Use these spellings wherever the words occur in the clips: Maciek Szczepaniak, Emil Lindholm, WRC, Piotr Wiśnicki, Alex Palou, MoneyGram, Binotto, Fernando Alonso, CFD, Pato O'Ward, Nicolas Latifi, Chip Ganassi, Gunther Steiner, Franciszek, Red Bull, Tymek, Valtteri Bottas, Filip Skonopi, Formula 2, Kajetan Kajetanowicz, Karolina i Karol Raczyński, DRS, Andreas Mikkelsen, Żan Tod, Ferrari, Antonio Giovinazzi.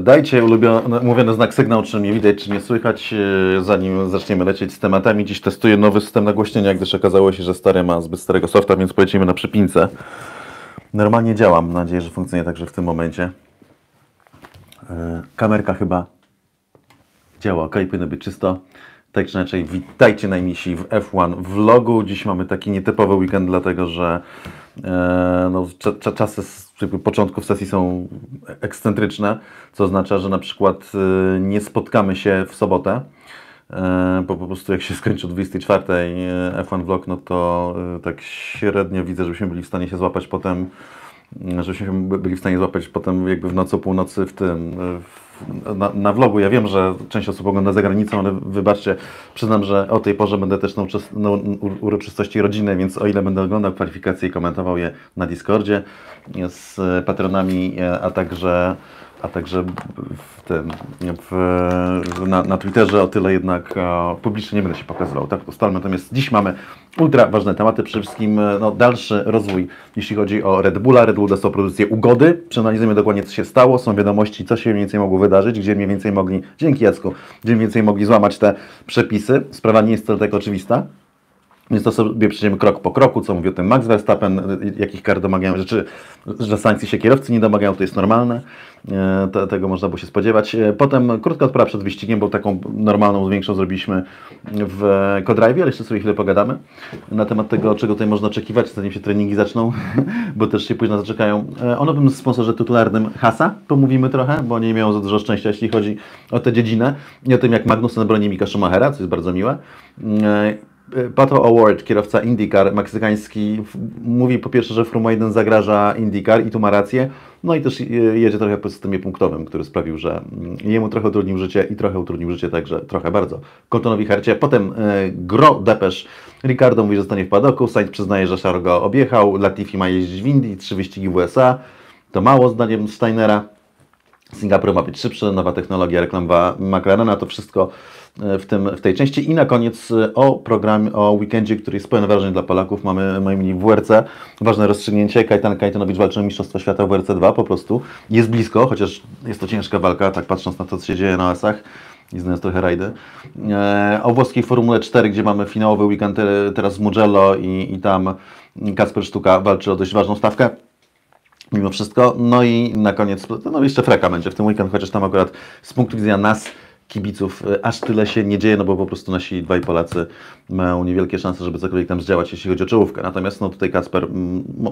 Dajcie umówiony znak sygnał, czy mnie widać, czy mnie słychać, zanim zaczniemy lecieć z tematami. Dziś testuję nowy system nagłośnienia, gdyż okazało się, że stary ma zbyt starego softa, więc polecimy na przypince. Normalnie działa, mam nadzieję, że funkcjonuje także w tym momencie. Kamerka chyba działa, ok, powinno być czysto. Tak czy inaczej, witajcie najmilsi w F1 Vlogu. Dziś mamy taki nietypowy weekend, dlatego że czasy z początków sesji są ekscentryczne, co oznacza, że na przykład nie spotkamy się w sobotę, bo po prostu jak się skończy o 24 F1 Vlog, no to tak średnio widzę, żebyśmy byli w stanie się złapać potem, jakby w nocy o północy w tym... Na vlogu. Ja wiem, że część osób ogląda za granicą, ale wybaczcie, przyznam, że o tej porze będę też na uroczystości rodziny, więc o ile będę oglądał kwalifikacje i komentował je na Discordzie z patronami, a także w tym, na Twitterze, o tyle jednak publicznie nie będę się pokazywał, tak? Ustalmy. Natomiast dziś mamy ultra ważne tematy, przede wszystkim dalszy rozwój, jeśli chodzi o Red Bulla. Red Bull dostał produkcję ugody, przeanalizujemy dokładnie, co się stało, są wiadomości, co się mniej więcej mogło wydarzyć, gdzie mniej więcej mogli, dzięki Jacku, gdzie mniej więcej mogli złamać te przepisy. Sprawa nie jest wcale tak oczywista. Więc to sobie przejdziemy krok po kroku, co mówi o tym Max Verstappen, jakich kar domagają rzeczy, że sankcji się kierowcy nie domagają, to jest normalne, tego można było się spodziewać. Potem krótka odprawa przed wyścigiem, bo taką normalną, większą zrobiliśmy w co-drive'ie, ale jeszcze sobie chwilę pogadamy na temat tego, czego tutaj można oczekiwać, zanim się treningi zaczną, bo też się późno zaczekają. O nowym sponsorze tytularnym Haasa pomówimy trochę, bo nie miałem za dużo szczęścia, jeśli chodzi o tę dziedzinę i o tym, jak Magnussen broni Micka Schumachera, co jest bardzo miłe. Pato O'Ward, kierowca IndyCar, meksykański, mówi po pierwsze, że Formuła 1 zagraża IndyCar i tu ma rację, no i też jedzie trochę po systemie punktowym, który sprawił, że jemu trochę utrudnił życie i trochę utrudnił życie także trochę bardzo Coltonowi Hercie. Potem gro depesz. Ricardo mówi, że zostanie w padoku, Sainz przyznaje, że Charles go objechał, Latifi ma jeździć w Indii, 3 wyścigi w USA, to mało zdaniem Steinera. Singapur ma być szybszy, nowa technologia, reklama McLarena, to wszystko w tej części. I na koniec o weekendzie, który jest pełen wrażeń dla Polaków. Mamy moim imieniu WRC. Ważne rozstrzygnięcie. Kajetan Kajetanowicz walczy o Mistrzostwo Świata w WRC 2 po prostu. Jest blisko, chociaż jest to ciężka walka, tak patrząc na to, co się dzieje na asach. I znając trochę rajdy. O włoskiej Formule 4, gdzie mamy finałowy weekend teraz w Mugello i tam Kacper Sztuka walczy o dość ważną stawkę. Mimo wszystko. No i na koniec, no jeszcze FRECA będzie w tym weekend, chociaż tam akurat z punktu widzenia nas, kibiców, aż tyle się nie dzieje, no bo po prostu nasi dwaj Polacy mają niewielkie szanse, żeby cokolwiek tam zdziałać, jeśli chodzi o czołówkę. Natomiast no tutaj Kacper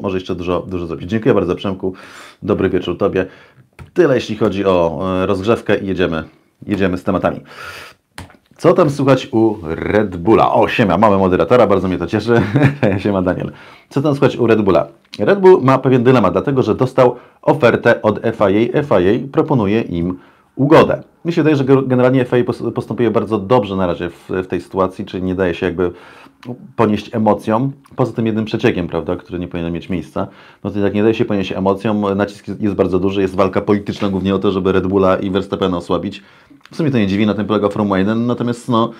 może jeszcze dużo zrobić. Dziękuję bardzo, Przemku. Dobry wieczór Tobie. Tyle jeśli chodzi o rozgrzewkę i jedziemy z tematami. Co tam słychać u Red Bulla? O, siema, mamy moderatora, bardzo mnie to cieszy. Siema, Daniel. Co tam słychać u Red Bulla? Red Bull ma pewien dylemat, dlatego że dostał ofertę od FIA. FIA proponuje im ugodę. Mi się wydaje, że generalnie FIA postąpiła bardzo dobrze na razie w tej sytuacji, czyli nie daje się jakby ponieść emocjom, poza tym jednym przeciekiem, prawda, który nie powinien mieć miejsca. No to jednak nie daje się ponieść emocjom, nacisk jest bardzo duży, jest walka polityczna głównie o to, żeby Red Bulla i Verstappena osłabić. W sumie to nie dziwi, na tym polega Formuła 1, natomiast no,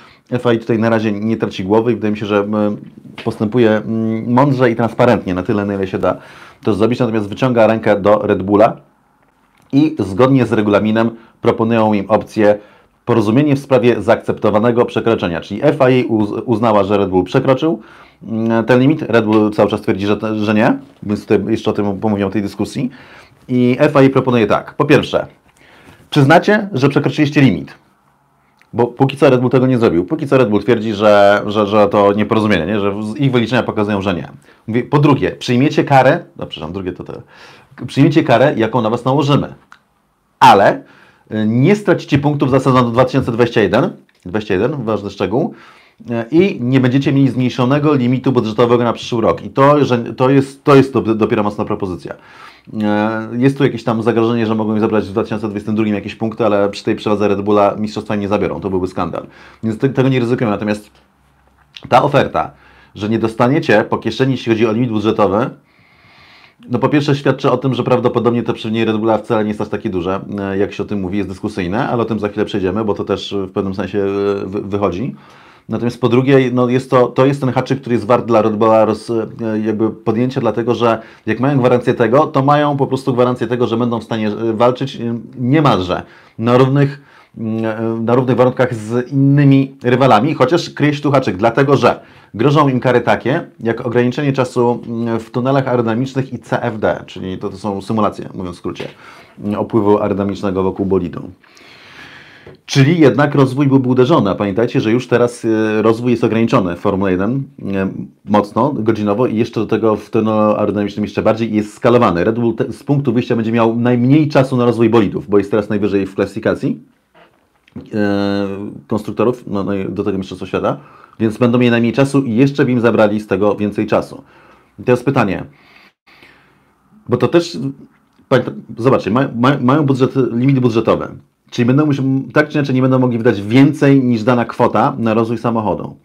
FIA tutaj na razie nie traci głowy i wydaje mi się, że postępuje mądrze i transparentnie, na tyle, na ile się da to zrobić, natomiast wyciąga rękę do Red Bulla i zgodnie z regulaminem proponują im opcję porozumienie w sprawie zaakceptowanego przekroczenia, czyli FIA uznała, że Red Bull przekroczył ten limit, Red Bull cały czas twierdzi, że nie, więc tutaj jeszcze o tym pomówię w tej dyskusji i FIA proponuje tak, po pierwsze, przyznacie, że przekroczyliście limit, bo póki co Red Bull tego nie zrobił, póki co Red Bull twierdzi, że to nieporozumienie, nie? Że ich wyliczenia pokazują, że nie. Mówi, po drugie, przyjmiecie karę, no przepraszam, drugie to przyjmiecie karę, jaką na Was nałożymy, ale nie stracicie punktów za sezon 2021, ważny szczegół, i nie będziecie mieli zmniejszonego limitu budżetowego na przyszły rok. I to jest dopiero mocna propozycja. Jest tu jakieś tam zagrożenie, że mogą im zabrać w 2022 jakieś punkty, ale przy tej przewadze Red Bulla mistrzostwa nie zabiorą. To byłby skandal. Więc tego nie ryzykujemy. Natomiast ta oferta, że nie dostaniecie po kieszeni, jeśli chodzi o limit budżetowy, no po pierwsze świadczy o tym, że prawdopodobnie te przewinienie Red Bulla wcale nie jest aż takie duże, jak się o tym mówi, jest dyskusyjne, ale o tym za chwilę przejdziemy, bo to też w pewnym sensie wychodzi. Natomiast po drugie, no jest to jest ten haczyk, który jest wart dla Red Bulla jakby podjęcia, dlatego że jak mają gwarancję tego, to mają po prostu gwarancję tego, że będą w stanie walczyć niemalże na równych warunkach z innymi rywalami, chociaż kryje się tu haczyk, dlatego że grożą im kary takie, jak ograniczenie czasu w tunelach aerodynamicznych i CFD, czyli to są symulacje, mówiąc w skrócie, opływu aerodynamicznego wokół bolidu. Czyli jednak rozwój byłby uderzony. A pamiętajcie, że już teraz rozwój jest ograniczony w Formule 1 mocno, godzinowo i jeszcze do tego w tunelu aerodynamicznym jeszcze bardziej jest skalowany. Red Bull z punktu wyjścia będzie miał najmniej czasu na rozwój bolidów, bo jest teraz najwyżej w klasyfikacji konstruktorów, no i do tego mistrzostwa świata, więc będą mieli najmniej czasu i jeszcze by im zabrali z tego więcej czasu. I teraz pytanie, bo to też, zobaczcie, mają limit budżetowy. Czyli będą tak czy inaczej nie będą mogli wydać więcej niż dana kwota na rozwój samochodu.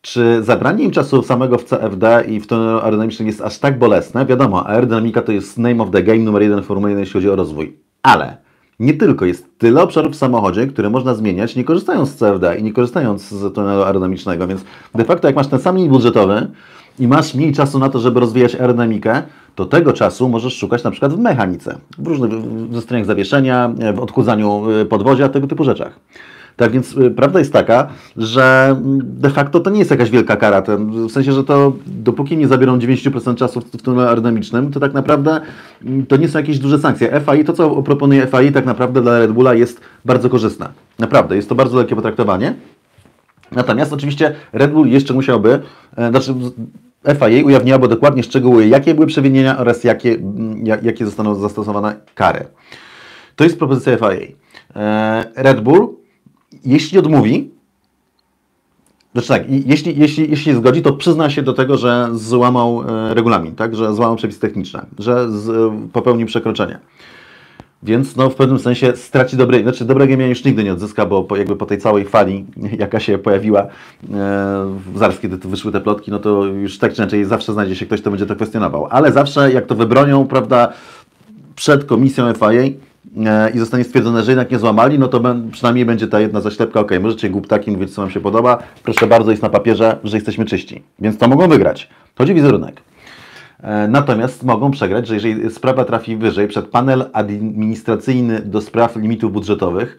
Czy zabranie im czasu samego w CFD i w tunelu aerodynamicznym jest aż tak bolesne? Wiadomo, aerodynamika to jest name of the game numer 1 Formuły 1, jeśli chodzi o rozwój. Ale nie tylko. Jest tyle obszarów w samochodzie, które można zmieniać, nie korzystając z CFD i nie korzystając z tunelu aerodynamicznego. Więc de facto jak masz ten sam limit budżetowy i masz mniej czasu na to, żeby rozwijać aerodynamikę, to tego czasu możesz szukać na przykład w mechanice, w różnych zestrojeniach zawieszenia, w odchudzaniu podwozia, tego typu rzeczach. Tak więc prawda jest taka, że de facto to nie jest jakaś wielka kara. W sensie, że to dopóki nie zabiorą 90% czasu w tunelu aerodynamicznym, to tak naprawdę to nie są jakieś duże sankcje. FIA, to co proponuje FIA tak naprawdę dla Red Bulla jest bardzo korzystne. Naprawdę, jest to bardzo lekkie potraktowanie. Natomiast oczywiście Red Bull jeszcze musiałby, FIA ujawniało dokładnie szczegóły, jakie były przewinienia oraz jakie zostaną zastosowane kary. To jest propozycja FIA. Red Bull, jeśli odmówi, znaczy tak, jeśli zgodzi, to przyzna się do tego, że złamał regulamin, tak, że złamał przepisy techniczne, że popełnił przekroczenie. Więc no, w pewnym sensie straci dobre, znaczy dobrego imienia już nigdy nie odzyska, bo jakby po tej całej fali, jaka się pojawiła, zaraz kiedy wyszły te plotki, no to już tak czy inaczej zawsze znajdzie się ktoś, kto będzie to kwestionował. Ale zawsze jak to wybronią, prawda, przed komisją FIA i zostanie stwierdzone, że jednak nie złamali, no to przynajmniej będzie ta jedna zaślepka, okej, możecie głup taki mówić, co wam się podoba, proszę bardzo, jest na papierze, że jesteśmy czyści. Więc to mogą wygrać. Chodzi o wizerunek. Natomiast mogą przegrać, że jeżeli sprawa trafi wyżej przed panel administracyjny do spraw limitów budżetowych,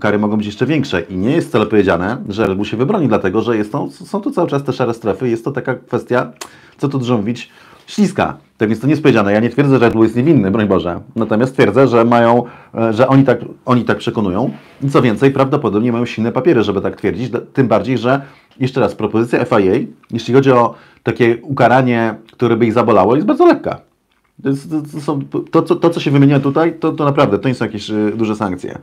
kary mogą być jeszcze większe. I nie jest wcale powiedziane, że Red Bull się wybroni, dlatego że są tu cały czas te szare strefy. Jest to taka kwestia, co tu dużo mówić, śliska. Tak więc to nie jest powiedziane. Ja nie twierdzę, że Red Bull jest niewinny, broń Boże. Natomiast twierdzę, że oni tak przekonują. I co więcej, prawdopodobnie mają silne papiery, żeby tak twierdzić. Tym bardziej, że jeszcze raz, propozycja FIA, jeśli chodzi o takie ukaranie, które by ich zabolało, jest bardzo lekka. To, co się wymienia tutaj, to naprawdę, to nie są jakieś duże sankcje.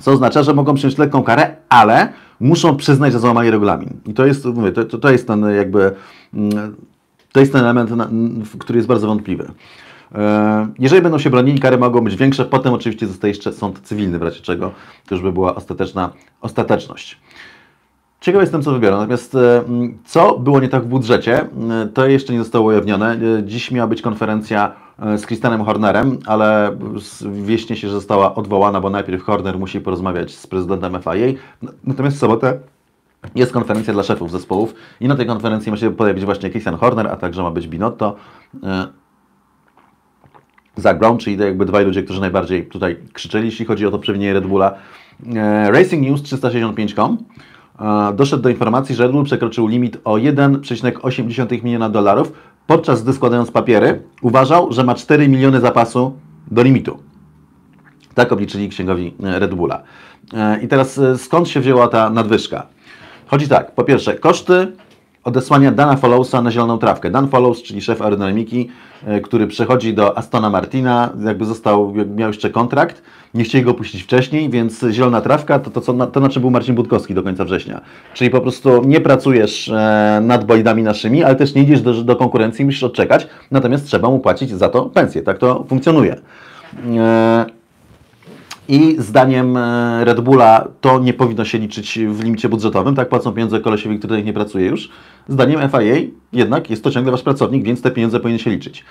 Co oznacza, że mogą przyjąć lekką karę, ale muszą przyznać, że złamali regulamin. I to jest, mówię, to jest ten jakby... To jest ten element, który jest bardzo wątpliwy. Jeżeli będą się bronili, kary mogą być większe. Potem oczywiście zostaje jeszcze sąd cywilny, w razie czego to już by była ostateczność. Ciekawy jestem, co wybiorą. Natomiast co było nie tak w budżecie, to jeszcze nie zostało ujawnione. Dziś miała być konferencja z Christianem Hornerem, ale wieśnie się, że została odwołana, bo najpierw Horner musi porozmawiać z prezydentem FIA. Natomiast w sobotę jest konferencja dla szefów zespołów i na tej konferencji ma się pojawić właśnie Christian Horner, a także ma być Binotto, Zak Brown, czyli jakby dwaj ludzie, którzy najbardziej tutaj krzyczeli, jeśli chodzi o to przewinienie Red Bulla. Racing News 365.com doszedł do informacji, że Red Bull przekroczył limit o $1,8 miliona, podczas gdy składając papiery uważał, że ma 4 miliony zapasu do limitu. Tak obliczyli księgowi Red Bulla. I teraz skąd się wzięła ta nadwyżka? Chodzi tak, po pierwsze, koszty odesłania Dana Followsa na zieloną trawkę. Dan Follows, czyli szef aerodynamiki, który przechodzi do Astona Martina, jakby miał jeszcze kontrakt, nie chcieli go puścić wcześniej, więc zielona trawka to na czym był Marcin Budkowski do końca września. Czyli po prostu nie pracujesz nad bolidami naszymi, ale też nie idziesz do konkurencji, musisz odczekać, natomiast trzeba mu płacić za to pensję. Tak to funkcjonuje. I zdaniem Red Bulla to nie powinno się liczyć w limicie budżetowym, tak płacą pieniądze kolesiowi, który nie pracuje już. Zdaniem FIA jednak jest to ciągle wasz pracownik, więc te pieniądze powinny się liczyć.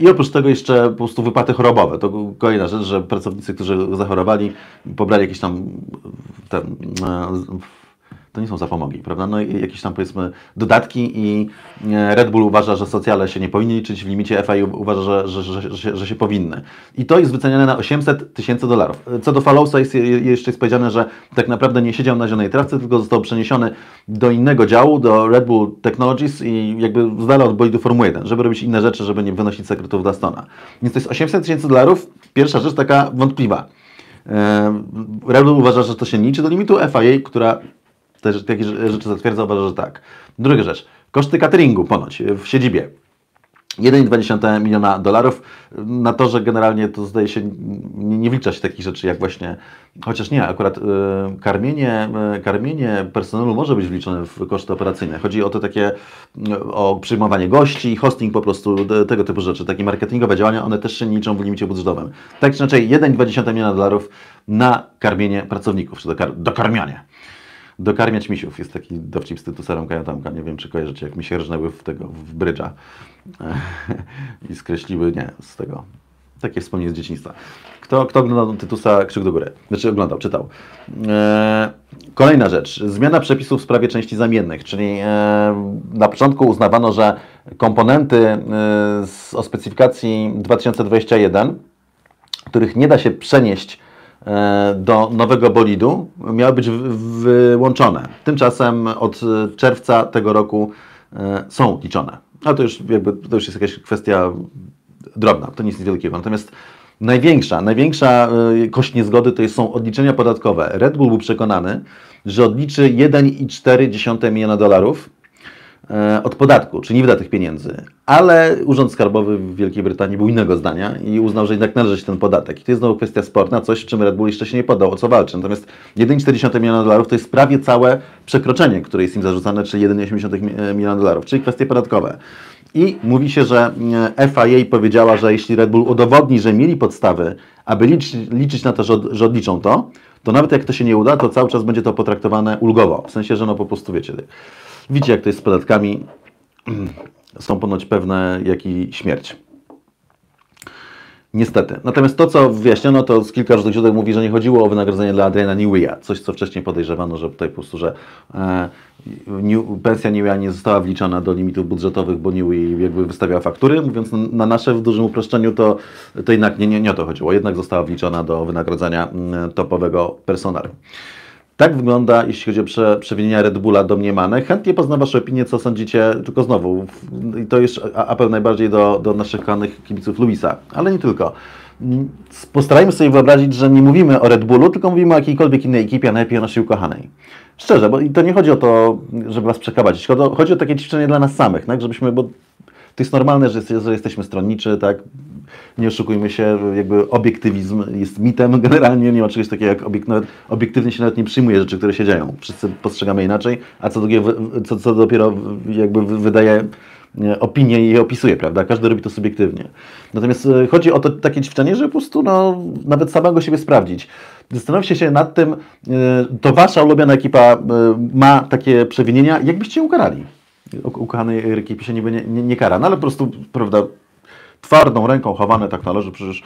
I oprócz tego jeszcze po prostu wypłaty chorobowe. To kolejna rzecz, że pracownicy, którzy zachorowali, pobrali jakieś tam to nie są zapomogi, prawda? No i jakieś tam, powiedzmy, dodatki, i Red Bull uważa, że socjale się nie powinny liczyć w limicie, FIA uważa, że się powinny. I to jest wyceniane na $800 tysięcy. Co do Fallowsa jeszcze jest powiedziane, że tak naprawdę nie siedział na zielonej trawce, tylko został przeniesiony do innego działu, do Red Bull Technologies i jakby z dala od bolidu Formuły 1, żeby robić inne rzeczy, żeby nie wynosić sekretów Dastona. Więc to jest $800 tysięcy. Pierwsza rzecz taka wątpliwa. Red Bull uważa, że to się nie liczy do limitu, FIA, która te takie rzeczy zatwierdza, uważa, że tak. Druga rzecz, koszty cateringu ponoć w siedzibie. $1,2 miliona na to, że generalnie to zdaje się nie wlicza się takich rzeczy jak właśnie, chociaż nie, akurat karmienie personelu może być wliczone w koszty operacyjne. Chodzi o to takie, o przyjmowanie gości, hosting po prostu, tego typu rzeczy, takie marketingowe działania, one też się nie liczą w limicie budżetowym. Tak czy inaczej, $1,2 miliona na karmienie pracowników, czy dokarmianie. Dokarmiać misiów. Jest taki dowcip z tytułem Kajetanka. Nie wiem, czy kojarzycie, jak mi się rżnęły w brydża i skreśliły, nie, z tego. Takie wspomnienie z dzieciństwa. Kto oglądał Tytusa, krzyk do góry. Znaczy oglądał, czytał. Kolejna rzecz. Zmiana przepisów w sprawie części zamiennych. Czyli na początku uznawano, że komponenty o specyfikacji 2021, których nie da się przenieść do nowego bolidu, miały być wyłączone. Tymczasem od czerwca tego roku są liczone. Ale to już, jakby, to już jest jakaś kwestia drobna, to nic wielkiego. Natomiast największa kość niezgody to są odliczenia podatkowe. Red Bull był przekonany, że odliczy $1,4 miliona od podatku, czyli nie wyda tych pieniędzy. Ale Urząd Skarbowy w Wielkiej Brytanii był innego zdania i uznał, że jednak należy się ten podatek. I to jest znowu kwestia sporna, coś, w czym Red Bull jeszcze się nie poddał, o co walczy. Natomiast $1,4 miliona to jest prawie całe przekroczenie, które jest im zarzucane, czyli $1,8 miliona, czyli kwestie podatkowe. I mówi się, że FIA powiedziała, że jeśli Red Bull udowodni, że mieli podstawy, aby liczyć na to, że odliczą to, to nawet jak to się nie uda, to cały czas będzie to potraktowane ulgowo. W sensie, że no po prostu wiecie, widzicie, jak to jest z podatkami. Są ponoć pewne, jak i śmierć. Niestety. Natomiast to, co wyjaśniono, to z kilka różnych źródeł mówi, że nie chodziło o wynagrodzenie dla Adriana Neweya. Coś, co wcześniej podejrzewano, że tutaj po prostu, że pensja Neweya nie została wliczana do limitów budżetowych, bo Newey jakby wystawiała faktury. Mówiąc na nasze w dużym uproszczeniu, to jednak nie o to chodziło. Jednak została wliczona do wynagrodzenia topowego personelu. Tak wygląda, jeśli chodzi o przewinienia Red Bulla domniemane. Chętnie poznam Wasze opinie, co sądzicie, tylko znowu, i to jest apel najbardziej do naszych kochanych kibiców Lewisa, ale nie tylko. Postarajmy sobie wyobrazić, że nie mówimy o Red Bullu, tylko mówimy o jakiejkolwiek innej ekipie, a najlepiej o naszej ukochanej. Szczerze, bo i to nie chodzi o to, żeby Was przekabać, chodzi o takie ćwiczenie dla nas samych, tak? Żebyśmy, bo to jest normalne, że jesteśmy stronniczy, tak? Nie oszukujmy się, jakby obiektywizm jest mitem generalnie, nie ma czegoś takiego jak obiektywnie się nawet nie przyjmuje rzeczy, które się dzieją. Wszyscy postrzegamy inaczej, a co dopiero jakby wydaje opinię i je opisuje, prawda? Każdy robi to subiektywnie. Natomiast chodzi o to takie ćwiczenie, żeby po prostu no, nawet samego siebie sprawdzić. Zastanówcie się nad tym, to Wasza ulubiona ekipa ma takie przewinienia, jakbyście ją ukarali. Ukochanej ekipie się niby nie kara, no ale po prostu, prawda, twardą ręką chowane, tak należy przecież.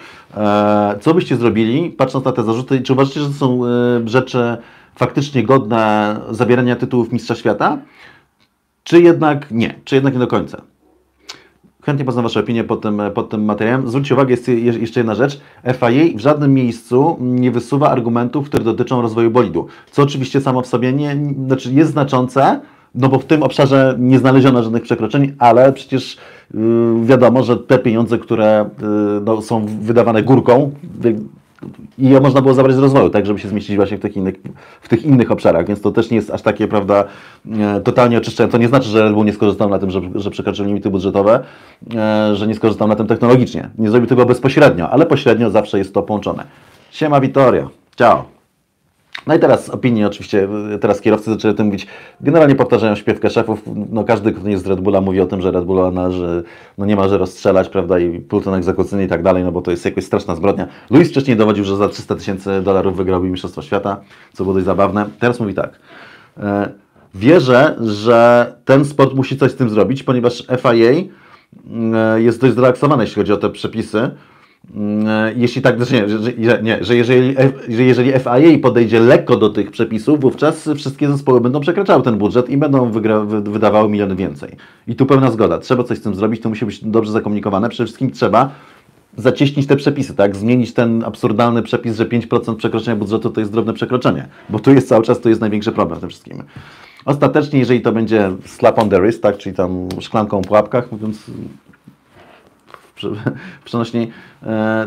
Co byście zrobili, patrząc na te zarzuty, czy uważacie, że to są rzeczy faktycznie godne zabierania tytułów Mistrza Świata, czy jednak nie, czy jednak nie do końca? Chętnie poznam Wasze opinie pod tym materiałem. Zwróćcie uwagę, jest jeszcze jedna rzecz. FIA w żadnym miejscu nie wysuwa argumentów, które dotyczą rozwoju bolidu, co oczywiście samo w sobie znaczy jest znaczące, no bo w tym obszarze nie znaleziono żadnych przekroczeń, ale przecież wiadomo, że te pieniądze, które no, są wydawane górką, i je można było zabrać z rozwoju, tak, żeby się zmieścić właśnie w tych innych obszarach, więc to też nie jest aż takie, prawda, totalnie oczyszczające. To nie znaczy, że Red Bull nie skorzystał na tym, że przekroczył limity budżetowe, że nie skorzystał na tym technologicznie. Nie zrobił tego bezpośrednio, ale pośrednio zawsze jest to połączone. Siema Vittorio, ciao. No i teraz opinie, oczywiście, teraz kierowcy zaczęli o tym mówić, generalnie powtarzają śpiewkę szefów, no każdy, kto nie jest z Red Bulla, mówi o tym, że Red Bulla należy, no niemalże rozstrzelać, prawda, i pluton egzekucyjny i tak dalej, no bo to jest jakoś straszna zbrodnia. Lewis wcześniej dowodził, że za $300 tysięcy wygrałby Mistrzostwo Świata, co było dość zabawne. Teraz mówi tak, wierzę, że ten sport musi coś z tym zrobić, ponieważ FIA jest dość zrelaksowana, jeśli chodzi o te przepisy, Jeśli tak, znaczy jeżeli FIA podejdzie lekko do tych przepisów, wówczas wszystkie zespoły będą przekraczały ten budżet i będą wydawały miliony więcej. I tu pełna zgoda. Trzeba coś z tym zrobić, to musi być dobrze zakomunikowane. Przede wszystkim trzeba zacieśnić te przepisy, tak? Zmienić ten absurdalny przepis, że 5% przekroczenia budżetu to jest drobne przekroczenie, bo tu jest cały czas, to jest największy problem w tym wszystkim. Ostatecznie, jeżeli to będzie slap on the wrist, tak? Czyli tam szklanką po łapkach, mówiąc przenośni,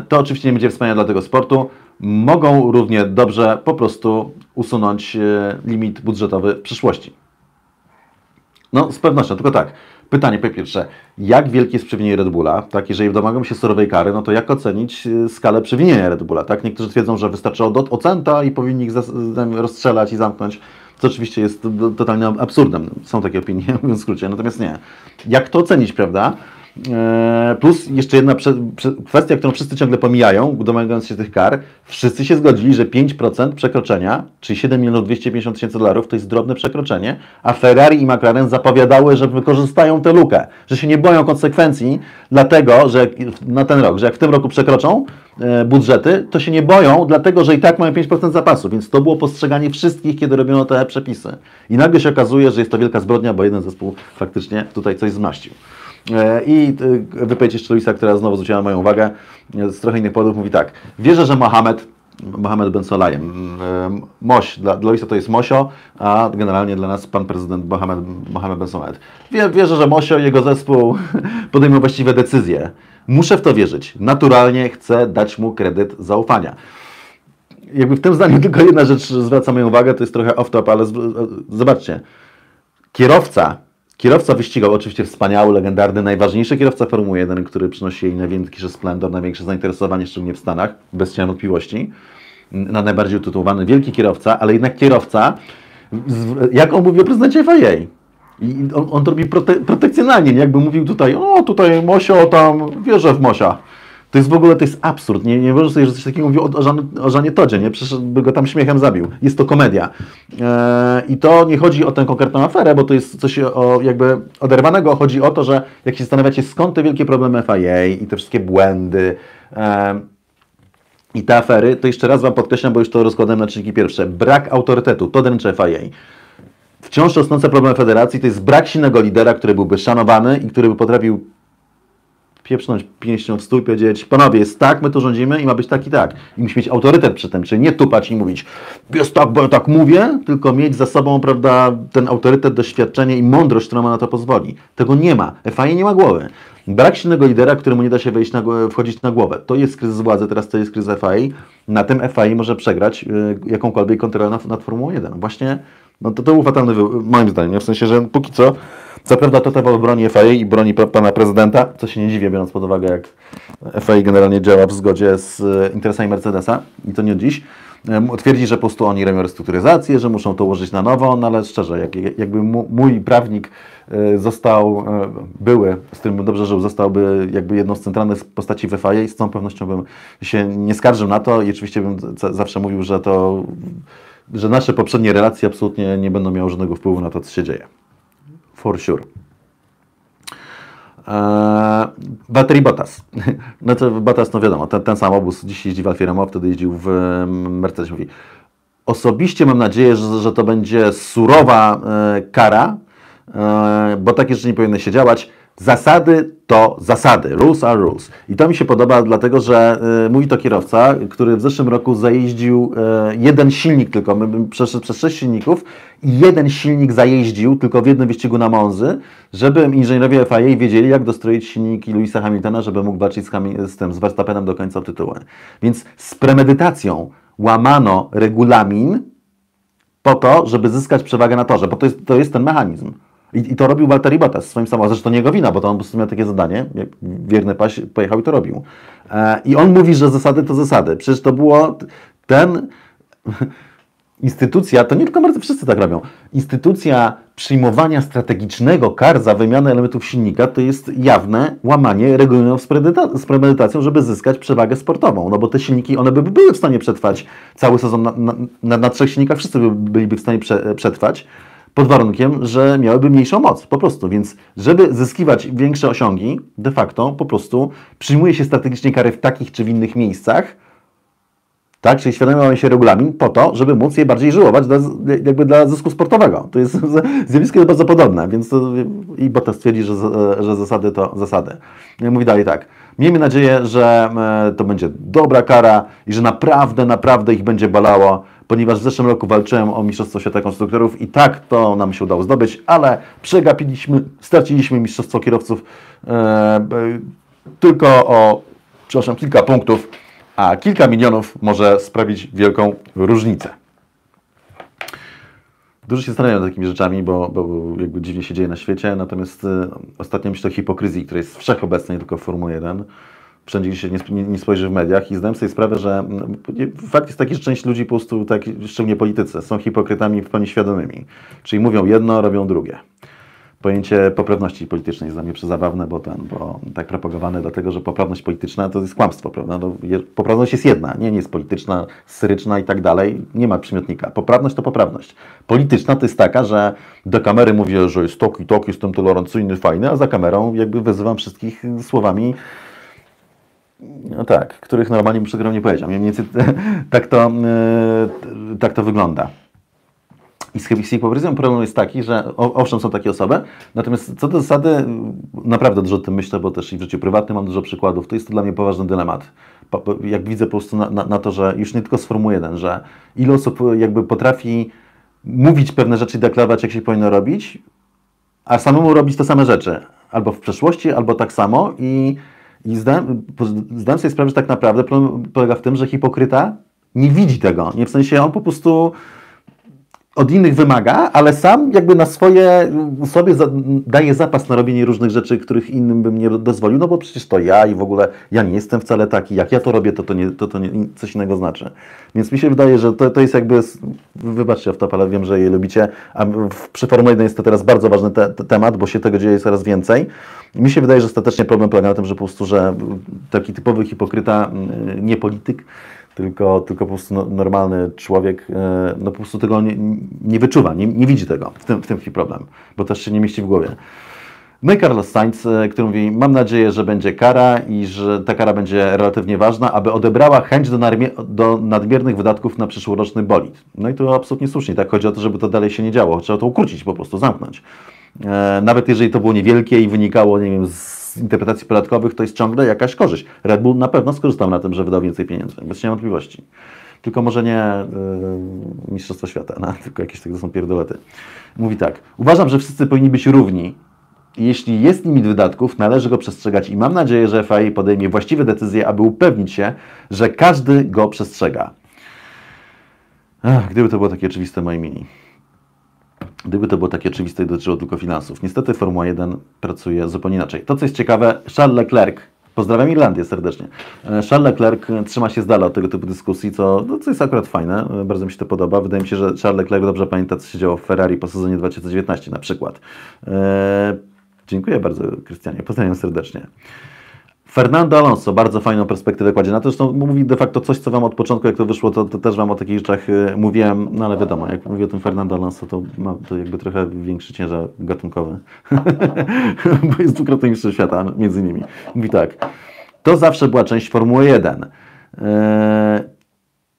to oczywiście nie będzie wspaniałe dla tego sportu. Mogą równie dobrze po prostu usunąć limit budżetowy w przyszłości. No, z pewnością, tylko tak. Pytanie po pierwsze, jak wielkie jest przewinienie Red Bulla? Tak, jeżeli domagam się surowej kary, no to jak ocenić skalę przewinienia Red Bulla? Tak, niektórzy twierdzą, że wystarczyło do ocenta i powinni ich rozstrzelać i zamknąć, co oczywiście jest totalnie absurdem. Są takie opinie, mówiąc w skrócie, natomiast nie. Jak to ocenić, prawda? Plus jeszcze jedna kwestia, którą wszyscy ciągle pomijają, domagając się tych kar. Wszyscy się zgodzili, że 5% przekroczenia, czyli $7 250 000 to jest drobne przekroczenie, a Ferrari i McLaren zapowiadały, że wykorzystają tę lukę, że się nie boją konsekwencji, dlatego, że na ten rok, że jak w tym roku przekroczą budżety, to się nie boją, dlatego, że i tak mają 5% zapasu, więc to było postrzeganie wszystkich, kiedy robiono te przepisy. I nagle się okazuje, że jest to wielka zbrodnia, bo jeden zespół faktycznie tutaj coś zmaścił. I wypowiedź jeszcze Lewisa, która znowu zwróciła moją uwagę z trochę innych powodów, mówi tak: wierzę, że Mohammed Ben Sulayem, Moś, dla Lewisa to jest Mosio, a generalnie dla nas pan prezydent Mohammed Ben Sulayem. Wierzę, że Mosio i jego zespół podejmą właściwe decyzje. Muszę w to wierzyć. Naturalnie chcę dać mu kredyt zaufania. Jakby w tym zdaniu tylko jedna rzecz zwraca moją uwagę, to jest trochę off-top, ale zobaczcie. Kierowca wyścigowy, oczywiście wspaniały, legendarny, najważniejszy kierowca Formuły 1, który przynosi jej największy splendor, największe zainteresowanie, szczególnie w Stanach, bez cienia wątpliwości. Najbardziej utytułowany, wielki kierowca, ale jednak kierowca, jak on mówi o prezydencie FIA. I on to robi protekcjonalnie, jakby mówił tutaj, o tutaj Mosio, tam wierzę w Mosia. To jest w ogóle, to jest absurd. Nie wyobrażam sobie, że coś takiego mówił o Żanie Todzie, nie? Przecież by go tam śmiechem zabił. Jest to komedia. I to nie chodzi o tę konkretną aferę, bo to jest coś jakby oderwanego. Chodzi o to, że jak się zastanawiacie, skąd te wielkie problemy FIA i te wszystkie błędy i te afery, to jeszcze raz Wam podkreślam, bo już to rozkładałem na czynniki pierwsze. Brak autorytetu, to dręczy FIA. Wciąż rosnące problemy federacji to jest brak silnego lidera, który byłby szanowany i który by potrafił pieprznąć pięścią w stół i powiedzieć: panowie, jest tak, my to rządzimy i ma być tak i tak. I musi mieć autorytet przy tym, czyli nie tupać i mówić: jest tak, bo ja tak mówię, tylko mieć za sobą, prawda, ten autorytet, doświadczenie i mądrość, która na to pozwoli. Tego nie ma. FIA nie ma głowy. Brak silnego lidera, któremu nie da się wchodzić na głowę. To jest kryzys władzy, teraz to jest kryzys FIA. Na tym FIA może przegrać jakąkolwiek kontrolę nad Formułą 1. Właśnie no to był fatalny wybór, moim zdaniem. W sensie, że póki co, co prawda Toto broni FIA i broni pana prezydenta, co się nie dziwię, biorąc pod uwagę, jak FIA generalnie działa w zgodzie z interesami Mercedesa, i to nie od dziś. Twierdzi, że po prostu oni robią restrukturyzację, że muszą to ułożyć na nowo, no ale szczerze, jakby mój prawnik został, były, z którym bym dobrze żył, zostałby jakby jedną z centralnych postaci w FIA, i z całą pewnością bym się nie skarżył na to i oczywiście bym zawsze mówił, że nasze poprzednie relacje absolutnie nie będą miały żadnego wpływu na to, co się dzieje. For sure. Valtteri Bottas. No to Bottas, no wiadomo, ten sam obóz. Dziś jeździ w Alfie Romeo, wtedy jeździł w Mercedesie. Mówi: osobiście mam nadzieję, że to będzie surowa kara, bo takie rzeczy nie powinny się działać. Zasady to zasady. Rules are rules. I to mi się podoba, dlatego że mówi to kierowca, który w zeszłym roku zajeździł jeden silnik tylko. My przez 6 silników i jeden silnik zajeździł tylko w jednym wyścigu na Monzy, żeby inżynierowie FIA wiedzieli, jak dostroić silniki Lewisa Hamiltona, żeby mógł walczyć z Verstappenem do końca tytułu. Więc z premedytacją łamano regulamin po to, żeby zyskać przewagę na torze, bo to jest ten mechanizm. I to robił Valtteri Bottas swoim samochodem. Zresztą nie jego wina, bo to on po prostu miał takie zadanie. Wierny paś pojechał i to robił. I on mówi, że zasady to zasady. Przecież to było instytucja, to nie tylko wszyscy tak robią. Instytucja przyjmowania strategicznego kar za wymianę elementów silnika to jest jawne łamanie reguł z premedytacją, żeby zyskać przewagę sportową. No bo te silniki, one by były w stanie przetrwać cały sezon na trzech silnikach, wszyscy byliby w stanie przetrwać. pod warunkiem, że miałyby mniejszą moc, po prostu. Więc żeby zyskiwać większe osiągi, de facto po prostu przyjmuje się strategicznie kary w takich czy w innych miejscach, tak? Czyli świadomie mamy się regulamin po to, żeby móc je bardziej żyłować dla zysku sportowego. To jest zjawisko bardzo podobne, więc i Bottas twierdzi, że zasady to zasady. Mówi dalej tak. Miejmy nadzieję, że to będzie dobra kara i że naprawdę, naprawdę ich będzie bolało, ponieważ w zeszłym roku walczyłem o Mistrzostwo Świata Konstruktorów i tak to nam się udało zdobyć, ale przegapiliśmy, straciliśmy Mistrzostwo Kierowców tylko o, przepraszam, kilka punktów, a kilka milionów może sprawić wielką różnicę. Dużo się zastanawiam nad takimi rzeczami, bo jakby dziwnie się dzieje na świecie, natomiast ostatnio myślę o hipokryzji, która jest wszechobecna, nie tylko w Formule 1. Wszędzie się nie spojrzy w mediach i zdałem sobie sprawę, że fakt jest taki, że część ludzi po prostu, tak, szczególnie politycy, są hipokrytami w pełni świadomymi. Czyli mówią jedno, robią drugie. Pojęcie poprawności politycznej jest dla mnie przezabawne, bo tak propagowane, dlatego że poprawność polityczna to jest kłamstwo, prawda? No, poprawność jest jedna, nie jest polityczna, syryczna i tak dalej, nie ma przymiotnika. Poprawność to poprawność. Polityczna to jest taka, że do kamery mówię, że jest tok i tok, jestem tolerancyjny, fajny, a za kamerą jakby wyzywam wszystkich słowami, no tak, których normalnie bym przed chwilą nie powiedział. Mniej więcej tak to wygląda. I z hipokryzją problem jest taki, że owszem, są takie osoby, natomiast co do zasady, naprawdę dużo o tym myślę, bo też i w życiu prywatnym mam dużo przykładów, to jest to dla mnie poważny dylemat. Jak widzę po prostu na to, że już nie tylko z Formuły 1, że ile osób jakby potrafi mówić pewne rzeczy, deklarować, jak się powinno robić, a samemu robić te same rzeczy. Albo w przeszłości, albo tak samo. I zdałem sobie sprawę, że tak naprawdę problem polega w tym, że hipokryta nie widzi tego. Nie w sensie, on po prostu od innych wymaga, ale sam jakby na swoje sobie daje zapas na robienie różnych rzeczy, których innym bym nie dozwolił, no bo przecież to ja i w ogóle ja nie jestem wcale taki, jak ja to robię, to nie coś innego znaczy. Więc mi się wydaje, że to jest jakby, wybaczcie ale wiem, że je lubicie, a przy Formule 1 jest to teraz bardzo ważny temat, bo się tego dzieje coraz więcej. Mi się wydaje, że ostatecznie problem polega na tym, że po prostu, że taki typowy hipokryta, nie polityk, tylko po prostu normalny człowiek, no po prostu tego nie wyczuwa, nie widzi tego, w tym problem, bo też się nie mieści w głowie. No i Carlos Sainz, który mówi, mam nadzieję, że będzie kara i że ta kara będzie relatywnie ważna, aby odebrała chęć do nadmiernych wydatków na przyszłoroczny bolid. No i to absolutnie słusznie, tak chodzi o to, żeby to dalej się nie działo, trzeba to ukrócić, po prostu zamknąć. Nawet jeżeli to było niewielkie i wynikało, nie wiem, z interpretacji podatkowych, to jest ciągle jakaś korzyść. Red Bull na pewno skorzystał na tym, że wydał więcej pieniędzy, bez żadnej wątpliwości. Tylko może nie Mistrzostwo Świata, tylko jakieś takie są pierdolety. Mówi tak, uważam, że wszyscy powinni być równi. Jeśli jest limit wydatków, należy go przestrzegać i mam nadzieję, że FIA podejmie właściwe decyzje, aby upewnić się, że każdy go przestrzega. Ach, gdyby to było takie oczywiste, moi mili. Gdyby to było takie oczywiste i dotyczyło tylko finansów. Niestety Formuła 1 pracuje zupełnie inaczej. To, co jest ciekawe, Charles Leclerc, pozdrawiam Irlandię serdecznie, Charles Leclerc trzyma się z dala od tego typu dyskusji, co jest akurat fajne, bardzo mi się to podoba. Wydaje mi się, że Charles Leclerc dobrze pamięta, co się działo w Ferrari po sezonie 2019 na przykład. Dziękuję bardzo, Krystianie, pozdrawiam serdecznie. Fernando Alonso, bardzo fajną perspektywę kładzie na to, zresztą mówi de facto coś, co Wam od początku, jak to wyszło, to też Wam o takich rzeczach mówiłem, no ale wiadomo, jak mówię o tym Fernando Alonso, to ma to jakby trochę większy ciężar gatunkowy, bo jest dwukrotnie mistrzem świata, między innymi. Mówi tak, to zawsze była część Formuły 1.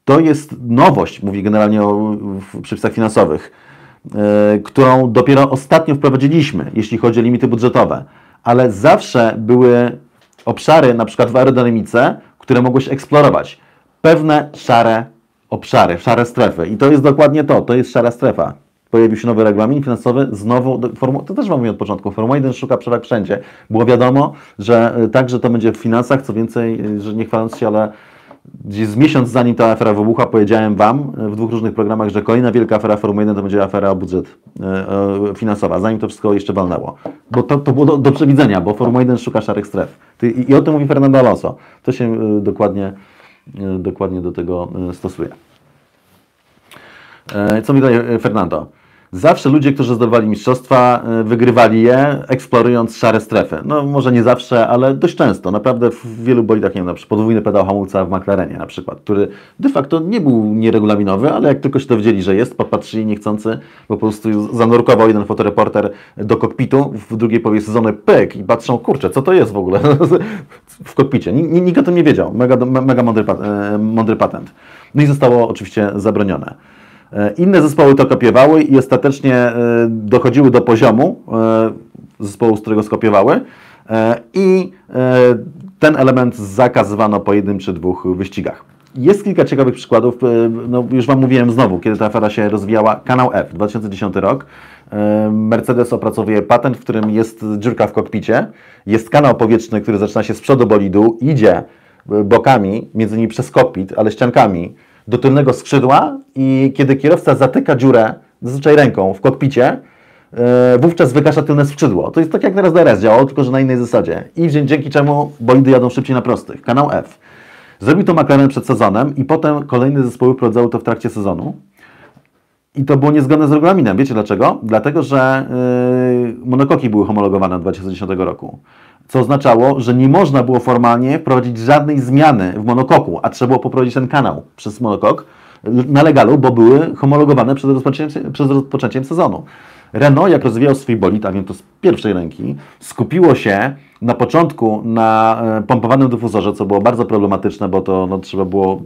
To jest nowość, mówi generalnie o przepisach finansowych, którą dopiero ostatnio wprowadziliśmy, jeśli chodzi o limity budżetowe, ale zawsze były obszary, na przykład w aerodynamice, które mogłeś eksplorować. Pewne szare obszary, szare strefy. I to jest dokładnie to jest szara strefa. Pojawił się nowy regulamin finansowy, znowu, to też Wam mówię od początku, Formuła 1 szuka przewag wszędzie. Było wiadomo, że także to będzie w finansach, co więcej, że nie chwaląc się, ale gdzieś z miesiąc zanim ta afera wybucha, powiedziałem Wam w dwóch różnych programach, że kolejna wielka afera Formuły 1 to będzie afera o budżet finansowa, zanim to wszystko jeszcze walnęło. Bo to było do przewidzenia, bo Formuła 1 szuka szarych stref. I o tym mówi Fernando Alonso. To się dokładnie do tego stosuje. Co mi daje Fernando? Zawsze ludzie, którzy zdobywali mistrzostwa, wygrywali je, eksplorując szare strefy. No może nie zawsze, ale dość często. Naprawdę w wielu bolidach, nie wiem, na przykład podwójny pedał hamulca w McLarenie na przykład, który de facto nie był nieregulaminowy, ale jak tylko się dowiedzieli, że jest, podpatrzyli niechcący, bo po prostu zanurkował jeden fotoreporter do kokpitu, w drugiej połowie sezonu pyk i patrzą, kurczę, co to jest w ogóle w kokpicie. Nikt o tym nie wiedział. Mega mądry patent. No i zostało oczywiście zabronione. Inne zespoły to kopiowały i ostatecznie dochodziły do poziomu zespołu, z którego skopiowały, i ten element zakazywano po jednym czy dwóch wyścigach. Jest kilka ciekawych przykładów, no już Wam mówiłem znowu, kiedy ta afera się rozwijała. Kanał F, 2010 rok. Mercedes opracowuje patent, w którym jest dziurka w kokpicie. Jest kanał powietrzny, który zaczyna się z przodu bolidu, idzie bokami, między innymi przez kokpit, ale ściankami, do tylnego skrzydła i kiedy kierowca zatyka dziurę, zazwyczaj ręką, w kokpicie, wówczas wykasza tylne skrzydło. To jest tak jak na DRS działało, tylko że na innej zasadzie. I dzięki czemu bolidy jadą szybciej na prostych. Kanał F. Zrobił to McLaren przed sezonem i potem kolejne zespoły wprowadzały to w trakcie sezonu. I to było niezgodne z regulaminem. Wiecie dlaczego? Dlatego, że monokoki były homologowane od 2010 roku. Co oznaczało, że nie można było formalnie prowadzić żadnej zmiany w monokoku, a trzeba było poprowadzić ten kanał przez monokok na legalu, bo były homologowane przed rozpoczęciem sezonu. Renault, jak rozwijał swój bolid, a wiem to z pierwszej ręki, skupiło się na początku na pompowanym dyfuzorze, co było bardzo problematyczne, bo to no, trzeba było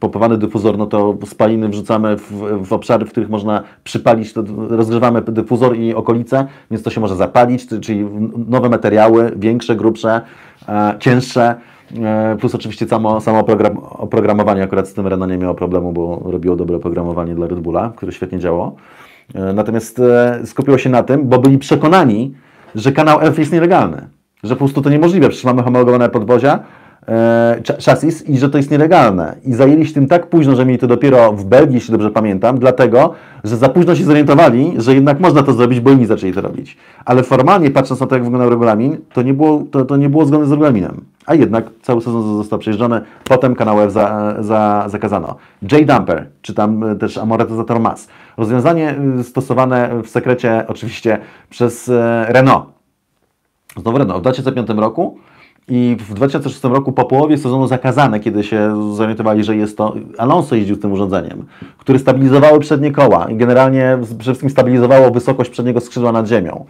pompowany dyfuzor, no to spaliny wrzucamy w obszary, w których można przypalić, to rozgrzewamy dyfuzor i okolice, więc to się może zapalić, czyli nowe materiały, większe, grubsze, cięższe, plus oczywiście samo oprogramowanie. Akurat z tym Renault nie miało problemu, bo robiło dobre oprogramowanie dla Red Bulla, które świetnie działało. Natomiast skupiło się na tym, bo byli przekonani, że kanał F jest nielegalny. Że po prostu to niemożliwe, przecież mamy homologowane podwozia, chassis i że to jest nielegalne. I zajęli się tym tak późno, że mieli to dopiero w Belgii, jeśli dobrze pamiętam, dlatego, że za późno się zorientowali, że jednak można to zrobić, bo inni zaczęli to robić. Ale formalnie, patrząc na to, jak wyglądał regulamin, to nie było zgodne z regulaminem. A jednak cały sezon został przejeżdżony, potem kanał F zakazano. J-Dumper, czy tam też amortyzator mas. Rozwiązanie stosowane w sekrecie oczywiście przez Renault. Znowu Renault w 2005 roku i w 2006 roku po połowie sezonu zakazane, kiedy się zorientowali, że jest to... Alonso jeździł tym urządzeniem, które stabilizowało przednie koła i generalnie przede wszystkim stabilizowało wysokość przedniego skrzydła nad ziemią.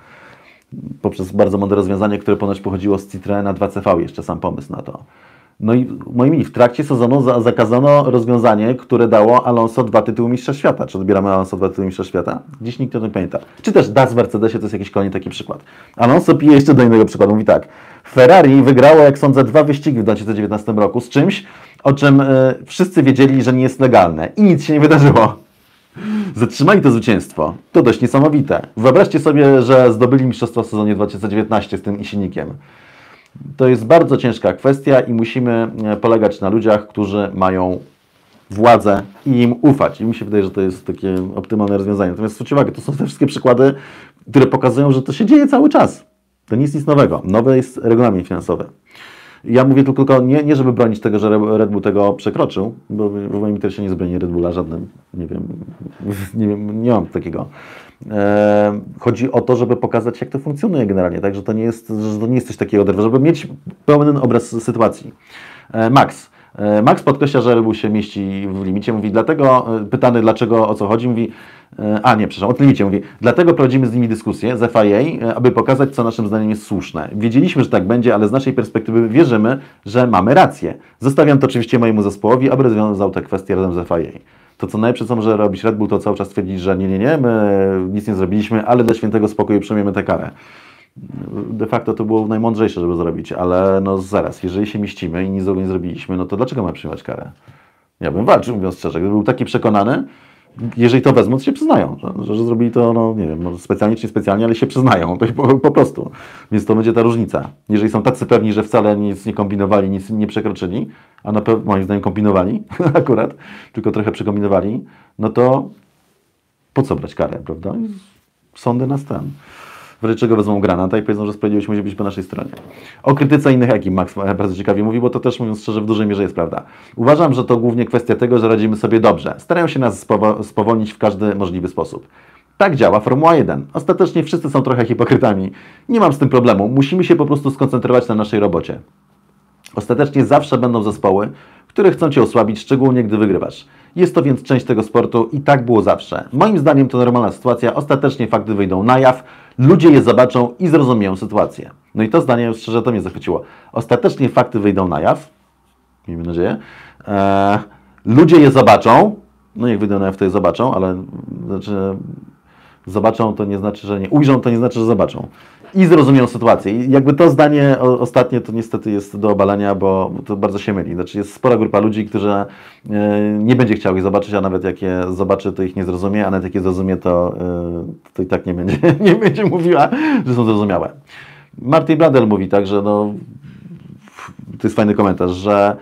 Poprzez bardzo mądre rozwiązanie, które ponoć pochodziło z Citroena 2CV, jeszcze sam pomysł na to. No i w trakcie sezonu zakazano rozwiązanie, które dało Alonso 2 tytuły mistrza świata. Czy odbieramy Alonso 2 tytuły mistrza świata? Dziś nikt o tym nie pamięta. Czy też DAS w Mercedesie to jest jakiś kolejny taki przykład. Alonso pije jeszcze do innego przykładu. Mówi tak, Ferrari wygrało, jak sądzę, 2 wyścigi w 2019 roku z czymś, o czym wszyscy wiedzieli, że nie jest legalne i nic się nie wydarzyło. Zatrzymali to zwycięstwo. To dość niesamowite. Wyobraźcie sobie, że zdobyli mistrzostwo w sezonie 2019 z tym silnikiem. To jest bardzo ciężka kwestia i musimy polegać na ludziach, którzy mają władzę i im ufać. I mi się wydaje, że to jest takie optymalne rozwiązanie. Natomiast zwróćcie uwagę, to są te wszystkie przykłady, które pokazują, że to się dzieje cały czas. To nie jest nic nowego. Nowy jest regulamin finansowy. Ja mówię tylko nie żeby bronić tego, że Red Bull tego przekroczył, bo w moim interesie nie zbroni Red Bulla żadnym. Nie wiem, nie mam takiego. Chodzi o to, żeby pokazać, jak to funkcjonuje generalnie, tak, że to nie jest coś takiego oderwa, żeby mieć pełen obraz sytuacji. Max podkreśla, że Red Bull się mieści w limicie, mówi, dlatego, pytany dlaczego, o co chodzi, mówi, dlatego prowadzimy z nimi dyskusję, z FIA, aby pokazać, co naszym zdaniem jest słuszne. Wiedzieliśmy, że tak będzie, ale z naszej perspektywy wierzymy, że mamy rację. Zostawiam to oczywiście mojemu zespołowi, aby rozwiązał tę kwestię razem z FIA. To, co najlepsze, co może robić Red Bull, to cały czas twierdzić, że nie, my nic nie zrobiliśmy, ale dla świętego spokoju przyjmiemy tę karę. De facto to było najmądrzejsze, żeby zrobić, ale no zaraz, jeżeli się mieścimy i nic złego nie zrobiliśmy, no to dlaczego ma przyjmować karę? Ja bym walczył, mówiąc szczerze. Gdybym był taki przekonany, jeżeli to wezmą, to się przyznają, że zrobili to, no nie wiem, może specjalnie czy niespecjalnie, ale się przyznają, to po prostu. Więc to będzie ta różnica. Jeżeli są tacy pewni, że wcale nic nie kombinowali, nic nie przekroczyli, a na pewno, moim zdaniem, kombinowali akurat, tylko trochę przekombinowali, no to po co brać karę, prawda? Sądy nas tam. Wreszcie czego wezmą granata i powiedzą, że sprawiedliwość musi być po naszej stronie. O krytyce innych ekip Max bardzo ciekawie mówi, bo to też, mówiąc szczerze, w dużej mierze jest prawda. Uważam, że to głównie kwestia tego, że radzimy sobie dobrze. Starają się nas spowolnić w każdy możliwy sposób. Tak działa Formuła 1. Ostatecznie wszyscy są trochę hipokrytami. Nie mam z tym problemu. Musimy się po prostu skoncentrować na naszej robocie. Ostatecznie zawsze będą zespoły, które chcą Cię osłabić, szczególnie gdy wygrywasz. Jest to więc część tego sportu i tak było zawsze. Moim zdaniem to normalna sytuacja. Ostatecznie fakty wyjdą na jaw, ludzie je zobaczą i zrozumieją sytuację. No i to zdanie, szczerze, to mnie zachwyciło. Ostatecznie fakty wyjdą na jaw, miejmy nadzieję. Ludzie je zobaczą. No niech wyjdą na jaw, to je zobaczą, ale znaczy... Zobaczą to nie znaczy, że nie. Ujrzą to nie znaczy, że zobaczą. I zrozumieją sytuację. I jakby to zdanie ostatnie to niestety jest do obalenia, bo to bardzo się myli. Znaczy jest spora grupa ludzi, która nie będzie chciała ich zobaczyć, a nawet jak je zobaczy, to ich nie zrozumie, a nawet jak je zrozumie, to i tak nie będzie mówiła, że są zrozumiałe. Martin Bradel mówi tak, że no, to jest fajny komentarz, że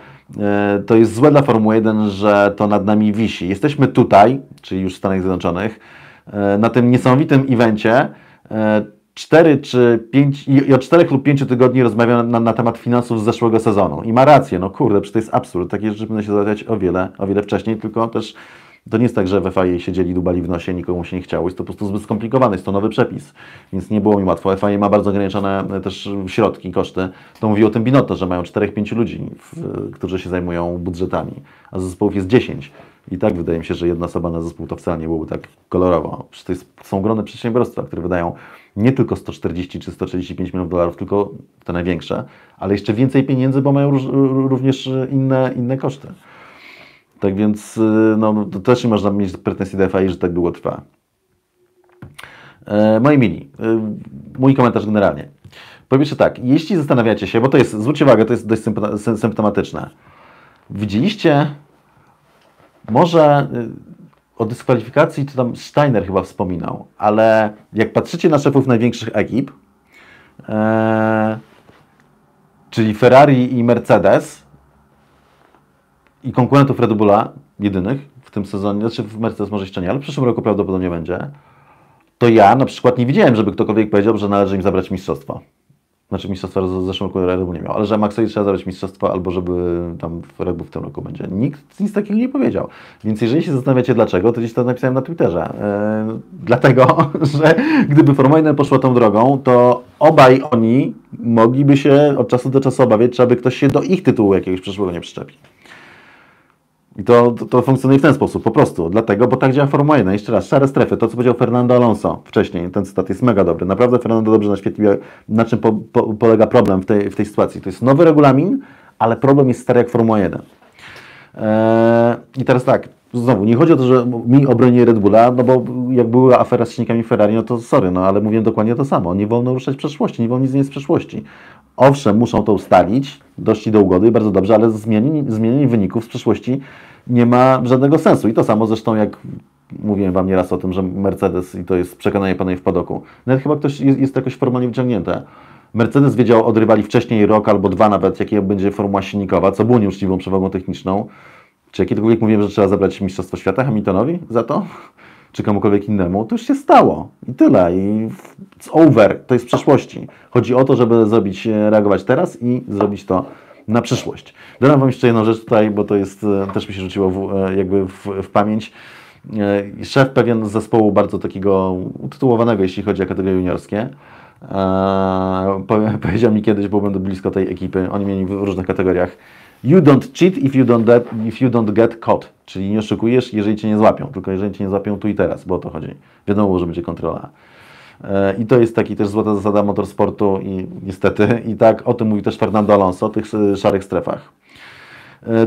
to jest złe dla Formuły 1, że to nad nami wisi. Jesteśmy tutaj, czyli już w Stanach Zjednoczonych, na tym niesamowitym evencie 4 czy 5 i od 4 lub 5 tygodni rozmawiam na temat finansów z zeszłego sezonu. I ma rację, no kurde, przecież to jest absurd. Takie rzeczy powinno się załatwiać o wiele wcześniej, tylko też to nie jest tak, że w FIA siedzieli, dubali w nosie, nikomu się nie chciało. Jest to po prostu zbyt skomplikowane, jest to nowy przepis, więc nie było mi łatwo. FIA ma bardzo ograniczone też środki, koszty. To mówi o tym Binotto, że mają 4-5 ludzi, którzy się zajmują budżetami, a zespołów jest 10. I tak wydaje mi się, że jedna osoba na zespół to wcale nie byłoby tak kolorowo. Przecież to są ogromne przedsiębiorstwa, które wydają nie tylko 140 czy 145 milionów dolarów, tylko te największe, ale jeszcze więcej pieniędzy, bo mają również inne koszty. Tak więc no, to też nie można mieć pretensji do FIA, że tak długo trwa. Moi mili, mój komentarz generalnie. Powiem jeszcze tak, jeśli zastanawiacie się, bo to jest, zwróćcie uwagę, to jest dość symptomatyczne. Widzieliście... Może o dyskwalifikacji to tam Steiner chyba wspominał, ale jak patrzycie na szefów największych ekip, czyli Ferrari i Mercedes i konkurentów Red Bulla jedynych w tym sezonie, znaczy w Mercedes może jeszcze nie, ale w przyszłym roku prawdopodobnie będzie, to ja na przykład nie widziałem, żeby ktokolwiek powiedział, że należy im zabrać mistrzostwo. Znaczy mistrzostwa w zeszłym roku Red Bull nie miał, ale że Maxowi trzeba zabrać mistrzostwo albo żeby tam Red Bull w tym roku będzie. Nikt nic takiego nie powiedział. Więc jeżeli się zastanawiacie dlaczego, to gdzieś to napisałem na Twitterze. Dlatego, że gdyby Formuła 1 poszła tą drogą, to obaj oni mogliby się od czasu do czasu obawiać, czy aby ktoś się do ich tytułu jakiegoś przyszłego nie przyczepi. I to funkcjonuje w ten sposób, po prostu. Dlatego, bo tak działa Formuła 1. Jeszcze raz, szare strefy. To, co powiedział Fernando Alonso wcześniej. Ten cytat jest mega dobry. Naprawdę Fernando dobrze naświetlił, na czym polega problem w tej sytuacji. To jest nowy regulamin, ale problem jest stary jak Formuła 1. I teraz tak, znowu, nie chodzi o to, że mi obroni Red Bulla, no bo jak była afera z silnikami Ferrari, no to sorry, no ale mówię dokładnie to samo. Nie wolno ruszać w przeszłości, nie wolno nic zmienić z przeszłości. Owszem, muszą to ustalić, doszli do ugody, bardzo dobrze, ale zmienienie wyników z przeszłości nie ma żadnego sensu. I to samo zresztą, jak mówiłem Wam nieraz o tym, że Mercedes, i to jest przekonanie Pana w padoku, nawet chyba ktoś jest jakoś formalnie wyciągnięte. Mercedes wiedział od rywali wcześniej rok albo dwa nawet, jakie będzie formuła silnikowa, co było nieuczciwą przewagą techniczną. Czy jak kiedykolwiek mówiłem, że trzeba zabrać Mistrzostwo Świata Hamiltonowi za to? Czy komukolwiek innemu? To już się stało. I tyle. I it's over. To jest w przeszłości. Chodzi o to, żeby reagować teraz i zrobić to na przyszłość. Dodam Wam jeszcze jedną rzecz tutaj, bo to jest, też mi się rzuciło w pamięć. Szef pewien zespołu bardzo takiego utytułowanego, jeśli chodzi o kategorie juniorskie, powiedział mi kiedyś, bo będę blisko tej ekipy, oni mieli w różnych kategoriach: You don't cheat if you don't get caught. Czyli nie oszukujesz, jeżeli Cię nie złapią. Tylko jeżeli Cię nie złapią tu i teraz, bo o to chodzi. Wiadomo, że będzie kontrola. I to jest taki też złota zasada motorsportu i niestety, i tak o tym mówi też Fernando Alonso, o tych szarych strefach.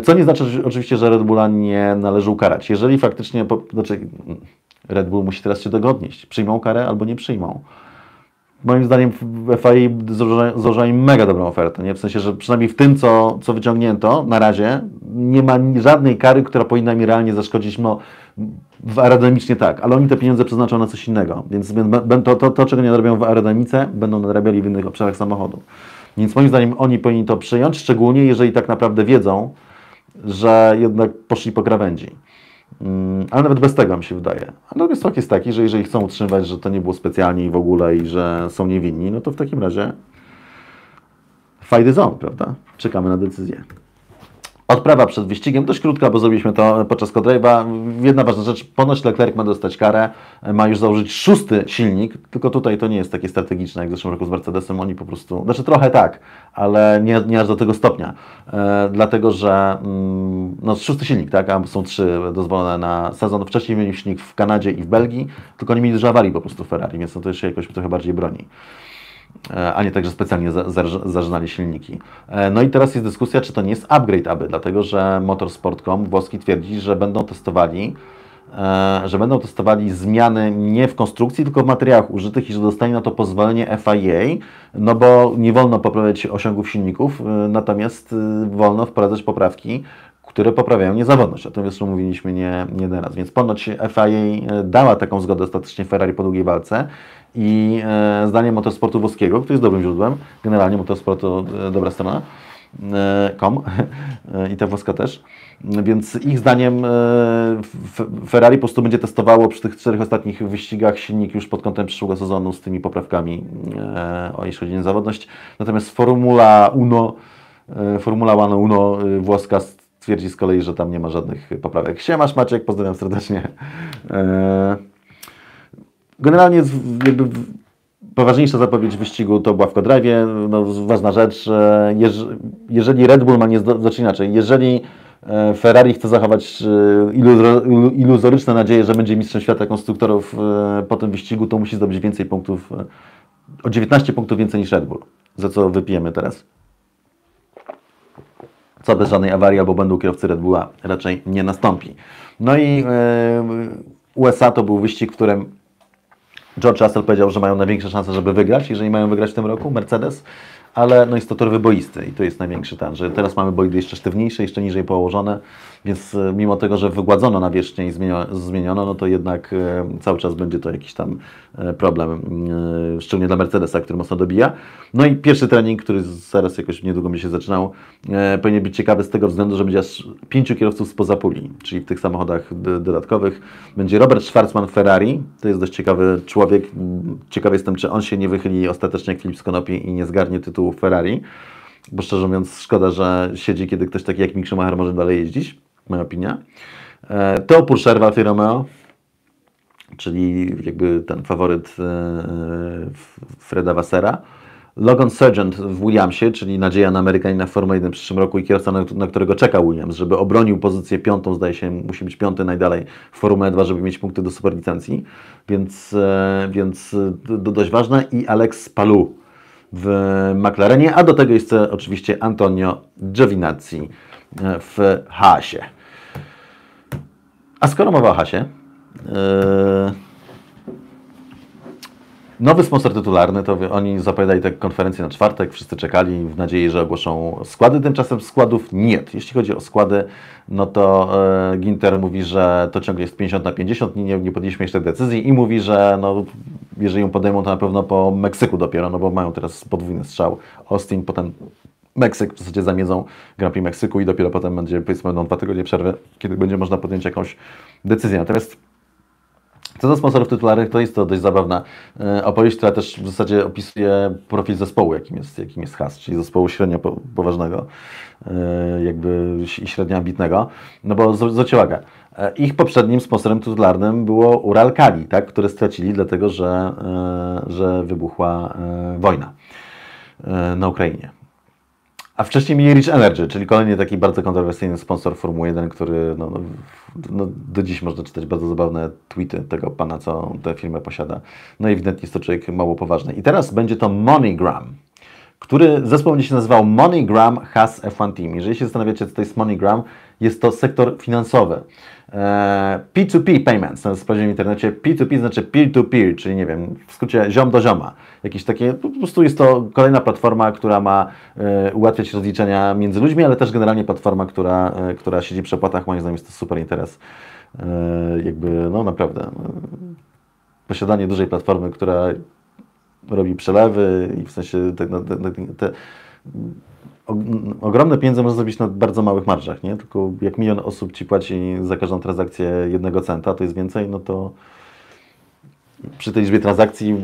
Co nie znaczy oczywiście, że Red Bulla nie należy ukarać. Jeżeli faktycznie, Red Bull musi teraz się do tego odnieść. Przyjmą karę albo nie przyjmą. Moim zdaniem FIA złożyła im mega dobrą ofertę, nie? W sensie, że przynajmniej w tym, co wyciągnięto na razie, nie ma żadnej kary, która powinna mi realnie zaszkodzić, no aerodynamicznie tak, ale oni te pieniądze przeznaczą na coś innego, więc to, czego nie nadrabią w aerodynamice, będą nadrabiali w innych obszarach samochodu. Więc moim zdaniem oni powinni to przyjąć, szczególnie jeżeli tak naprawdę wiedzą, że jednak poszli po krawędzi. Ale nawet bez tego mi się wydaje. Natomiast fakt jest taki, że jeżeli chcą utrzymywać, że to nie było specjalnie i w ogóle i że są niewinni, no to w takim razie fajdy są, prawda? Czekamy na decyzję. Odprawa przed wyścigiem, dość krótka, bo zrobiliśmy to podczas co-drive'a. Jedna ważna rzecz, ponoć Leclerc ma dostać karę, ma już założyć 6. silnik, tylko tutaj to nie jest takie strategiczne jak w zeszłym roku z Mercedesem, oni po prostu, znaczy trochę tak, ale nie aż do tego stopnia, dlatego że no 6. silnik, tak, a są 3 dozwolone na sezon, wcześniej mieli silnik w Kanadzie i w Belgii, tylko nie mieli dużo awarii po prostu w Ferrari, więc no to jeszcze jakoś trochę bardziej broni. A nie tak, że specjalnie zażynali silniki. No i teraz jest dyskusja, czy to nie jest upgrade aby, dlatego że motorsport.com włoski twierdzi, że będą testowali zmiany nie w konstrukcji, tylko w materiałach użytych i że dostanie na to pozwolenie FIA, no bo nie wolno poprawiać osiągów silników, natomiast wolno wprowadzać poprawki, które poprawiają niezawodność. O tym zresztą mówiliśmy nie teraz. Więc ponoć FIA dała taką zgodę ostatecznie Ferrari po długiej walce i zdaniem motorsportu włoskiego, który jest dobrym źródłem, generalnie motorsportu dobra strona, com i ta włoska też, więc ich zdaniem Ferrari po prostu będzie testowało przy tych 4 ostatnich wyścigach silnik już pod kątem przyszłego sezonu z tymi poprawkami, jeśli chodzi o niezawodność. Natomiast Formula Uno włoska twierdzi z kolei, że tam nie ma żadnych poprawek. Siemasz Maciek, pozdrawiam serdecznie. Generalnie jakby poważniejsza zapowiedź wyścigu to była w co-drive'ie. No, ważna rzecz, jeżeli Red Bull ma nie znaczy inaczej, jeżeli Ferrari chce zachować iluzoryczne nadzieje, że będzie mistrzem świata konstruktorów po tym wyścigu, to musi zdobyć więcej punktów, o 19 punktów więcej niż Red Bull, za co wypijemy teraz. Co bez żadnej awarii albo błędu kierowcy Red Bulla raczej nie nastąpi. No i USA to był wyścig, w którym George Russell powiedział, że mają największe szanse, żeby wygrać, jeżeli mają wygrać w tym roku, Mercedes, ale no jest to tor wyboisty i to jest największy ten, że teraz mamy bolidy jeszcze sztywniejsze, jeszcze niżej położone, więc mimo tego, że wygładzono nawierzchnię i zmieniono, no to jednak cały czas będzie to jakiś tam problem, szczególnie dla Mercedesa, który mocno dobija. No i pierwszy trening, który zaraz jakoś niedługo mi się zaczynał, powinien być ciekawy z tego względu, że będzie aż 5 kierowców spoza puli, czyli w tych samochodach dodatkowych. Będzie Robert Schwarzman Ferrari, to jest dość ciekawy człowiek, ciekawy jestem, czy on się nie wychyli ostatecznie jak Filip Skonopi i nie zgarnie tytułu Ferrari, bo szczerze mówiąc szkoda, że siedzi, kiedy ktoś taki jak Mick Schumacher może dalej jeździć, moja opinia. Teo Purcher w Alfie Romeo, czyli jakby ten faworyt Freda Wassera. Logan Sargent w Williamsie, czyli nadzieja na Amerykanina w Formule 1 w przyszłym roku i kierowca, na którego czeka Williams, żeby obronił pozycję 5, zdaje się, musi być 5 najdalej w Formule 2, żeby mieć punkty do superlicencji, więc dość ważne. I Alex Palou w McLarenie, a do tego jest oczywiście Antonio Giovinazzi w Haasie. A skoro mowa o Haasie, nowy sponsor tytularny, to oni zapowiadali tę konferencję na czwartek, wszyscy czekali w nadziei, że ogłoszą składy, tymczasem składów nie. Jeśli chodzi o składy, no to Gunther mówi, że to ciągle jest 50/50, nie podjęliśmy jeszcze decyzji i mówi, że no, jeżeli ją podejmą, to na pewno po Meksyku dopiero, no bo mają teraz podwójny strzał Austin, potem Meksyk, w zasadzie zamiedzą Grand Prix Meksyku i dopiero potem będzie, powiedzmy, będą 2 tygodnie przerwy, kiedy będzie można podjąć jakąś decyzję. Natomiast co do sponsorów tytularnych, to jest to dość zabawna opowieść, która też w zasadzie opisuje profil zespołu, jakim jest Haas, czyli zespołu średnio poważnego jakby i średnio ambitnego, no bo zwróćcie uwagę, ich poprzednim sponsorem tytularnym było Uralkali, tak, które stracili dlatego, że wybuchła wojna na Ukrainie. A wcześniej mieli Rich Energy, czyli kolejny taki bardzo kontrowersyjny sponsor Formuły 1, który do dziś można czytać bardzo zabawne tweety tego pana, co tę firmę posiada. No i ewidentnie jest to człowiek mało poważny. I teraz będzie to MoneyGram, który zespół będzie się nazywał MoneyGram Haas F1 Team. Jeżeli się zastanawiacie, co to jest MoneyGram, jest to sektor finansowy. P2P payments, na sprawdziłem w internecie, P2P znaczy peer-to-peer, czyli nie wiem, w skrócie ziom do zioma. Jakieś takie, po prostu jest to kolejna platforma, która ma ułatwiać rozliczenia między ludźmi, ale też generalnie platforma, która siedzi przy opłatach. Moim zdaniem jest to super interes. No naprawdę, posiadanie dużej platformy, która robi przelewy i w sensie ogromne pieniądze można zrobić na bardzo małych marżach, nie? Tylko jak 1 milion osób Ci płaci za każdą transakcję 1 centa, to jest więcej, no to przy tej liczbie transakcji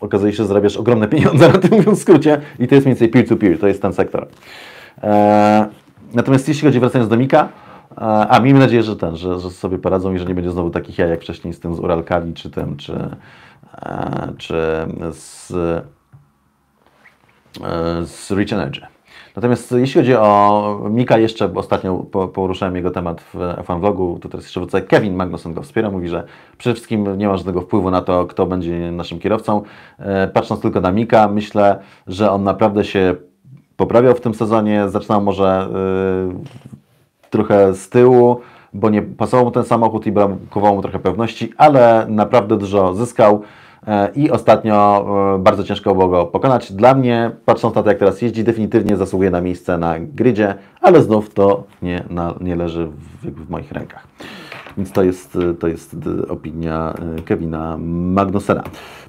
okazuje się, że zarabiasz ogromne pieniądze, na tym, mówiąc w skrócie, i to jest mniej więcej peer-to-peer, to jest ten sektor. Natomiast jeśli chodzi, wracając do Mika, a miejmy nadzieję, że że sobie poradzą i że nie będzie znowu takich jaj jak wcześniej z tym z Uralkali, czy z Rich Energy. Natomiast jeśli chodzi o Mika, jeszcze ostatnio poruszałem jego temat w F1 Vlogu, to teraz jeszcze wrócę. Kevin Magnussen go wspiera, mówi, że przede wszystkim nie ma żadnego wpływu na to, kto będzie naszym kierowcą. Patrząc tylko na Mika, myślę, że on naprawdę się poprawiał w tym sezonie, zaczynał może trochę z tyłu, bo nie pasował mu ten samochód i brakowało mu trochę pewności, ale naprawdę dużo zyskał. I ostatnio bardzo ciężko było go pokonać. Dla mnie, patrząc na to, jak teraz jeździ, definitywnie zasługuje na miejsce na gridzie, ale znów to nie leży w moich rękach. Więc to jest opinia Kevina Magnusena.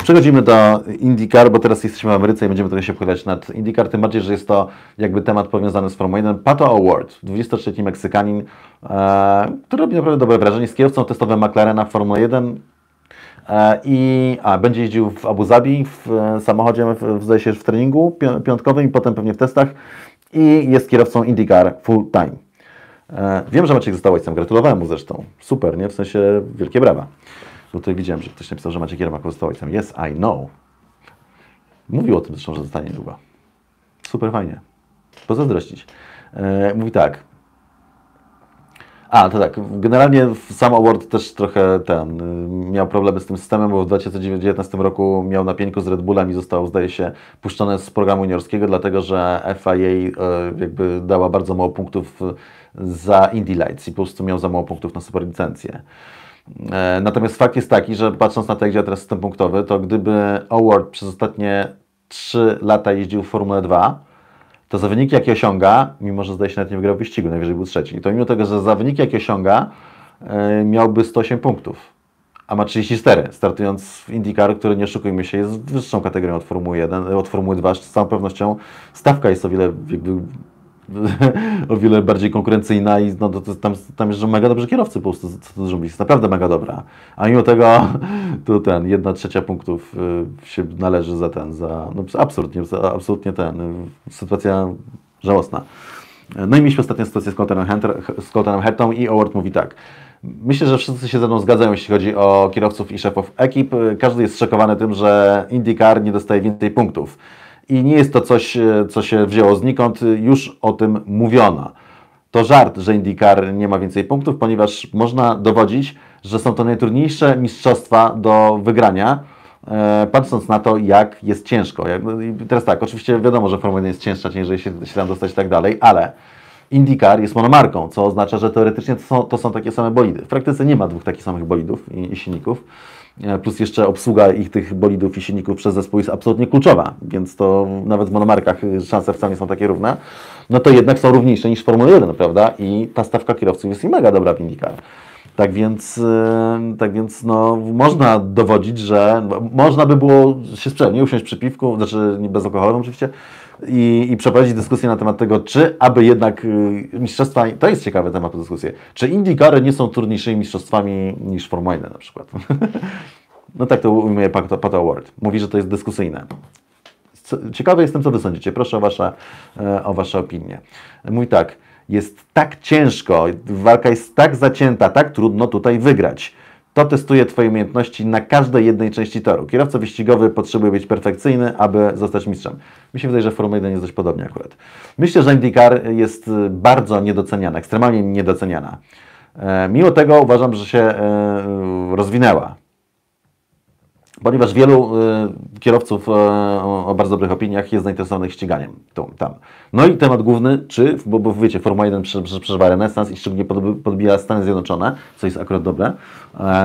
Przechodzimy do IndyCar, bo teraz jesteśmy w Ameryce i będziemy trochę się pochylać nad IndyCar, tym bardziej, że jest to jakby temat powiązany z Formułą 1. Pato O'Ward, 23 Meksykanin, który robi naprawdę dobre wrażenie, z kierowcą testowym McLarena w Formule 1. Będzie jeździł w Abu Zabi w samochodzie, zdaje się, w treningu piątkowym i potem pewnie w testach. I jest kierowcą IndyCar full time. Wiem, że Maciek został ojcem. Gratulowałem mu zresztą. Super, nie? W sensie wielkie brawa. Bo tutaj widziałem, że ktoś napisał, że Maciek Jermak został ojcem. Yes, I know. Mówił o tym zresztą, że zostanie długo. Super fajnie. Pozazdrościć. Mówi tak. To tak, generalnie sam O'Ward też trochę miał problemy z tym systemem, bo w 2019 roku miał na pieńku z Red Bullem i został, zdaje się, puszczony z programu juniorskiego, dlatego że FIA jakby dała bardzo mało punktów za Indy Lights i po prostu miał za mało punktów na superlicencję. Natomiast fakt jest taki, że patrząc na to, jak działa teraz system punktowy, to gdyby O'Ward przez ostatnie 3 lata jeździł w Formule 2, to za wyniki, jakie osiąga, mimo że zdaje się nawet nie wygrał wyścigu, najwyżej był trzeci, to mimo tego, że za wyniki, jakie osiąga, miałby 108 punktów, a ma 34, startując w IndyCar, który, nie oszukujmy się, jest wyższą kategorią od Formuły 1, od Formuły 2, z całą pewnością stawka jest o wiele bardziej konkurencyjna i no, tam jeżdżą mega dobrze kierowcy po prostu, co dużo jest naprawdę mega dobra. A mimo tego to 1/3 punktów się należy za sytuacja żałosna. No i mieliśmy ostatnią sytuację z Coltonem Hertą i O'Ward mówi tak. Myślę, że wszyscy się ze mną zgadzają, jeśli chodzi o kierowców i szefów ekip. Każdy jest szokowany tym, że IndyCar nie dostaje więcej punktów. I nie jest to coś, co się wzięło znikąd, już o tym mówiono. To żart, że IndyCar nie ma więcej punktów, ponieważ można dowodzić, że są to najtrudniejsze mistrzostwa do wygrania, patrząc na to, jak jest ciężko. I teraz tak, oczywiście wiadomo, że Formuła 1 jest cięższa, ciężej się tam dostać i tak dalej, ale IndyCar jest monomarką, co oznacza, że teoretycznie to są takie same bolidy. W praktyce nie ma 2 takich samych bolidów i silników. Plus jeszcze obsługa tych bolidów i silników przez zespół jest absolutnie kluczowa, więc to nawet w monomarkach szanse wcale nie są takie równe. No to jednak są równiejsze niż Formuła 1, prawda? I ta stawka kierowców jest i mega dobra w IndyCar. Tak więc no, można dowodzić, że można by było się sprzeć, nie usiąść przy piwku, znaczy bez alkoholu oczywiście, i przeprowadzić dyskusję na temat tego, czy aby jednak mistrzostwa, to jest ciekawy temat do dyskusji, czy IndyCary nie są trudniejszymi mistrzostwami niż Formuła 1 na przykład. No tak to ujmuje Pato O'Ward. Mówi, że to jest dyskusyjne. Ciekawy jestem, co Wy sądzicie. Proszę o wasze opinie. Mówi tak. Jest tak ciężko, walka jest tak zacięta, tak trudno tutaj wygrać. To testuje Twoje umiejętności na każdej jednej części toru. Kierowca wyścigowy potrzebuje być perfekcyjny, aby zostać mistrzem. Mi się wydaje, że Formuła 1 jest dość podobnie akurat. Myślę, że IndyCar jest bardzo niedoceniana, ekstremalnie niedoceniana. Mimo tego uważam, że się rozwinęła. Ponieważ wielu kierowców o bardzo dobrych opiniach jest zainteresowanych ściganiem tam. No i temat główny, bo wiecie, Formuła 1 przeżywa renesans i szczególnie podbija Stany Zjednoczone, co jest akurat dobre.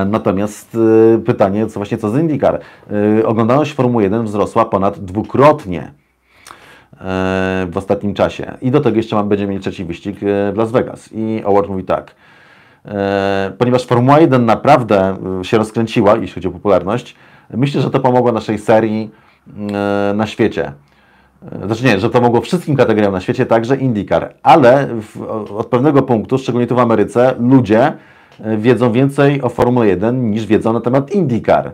Natomiast pytanie, co z IndyCar? Oglądalność Formuły 1 wzrosła ponad 2-krotnie w ostatnim czasie. I do tego jeszcze będziemy mieli 3. wyścig w Las Vegas. I O'Ward mówi tak. Ponieważ Formuła 1 naprawdę się rozkręciła, jeśli chodzi o popularność, myślę, że to pomogło naszej serii na świecie. Znaczy nie, że to mogło wszystkim kategoriom na świecie, także IndyCar. Ale od pewnego punktu, szczególnie tu w Ameryce, ludzie wiedzą więcej o Formule 1 niż wiedzą na temat IndyCar.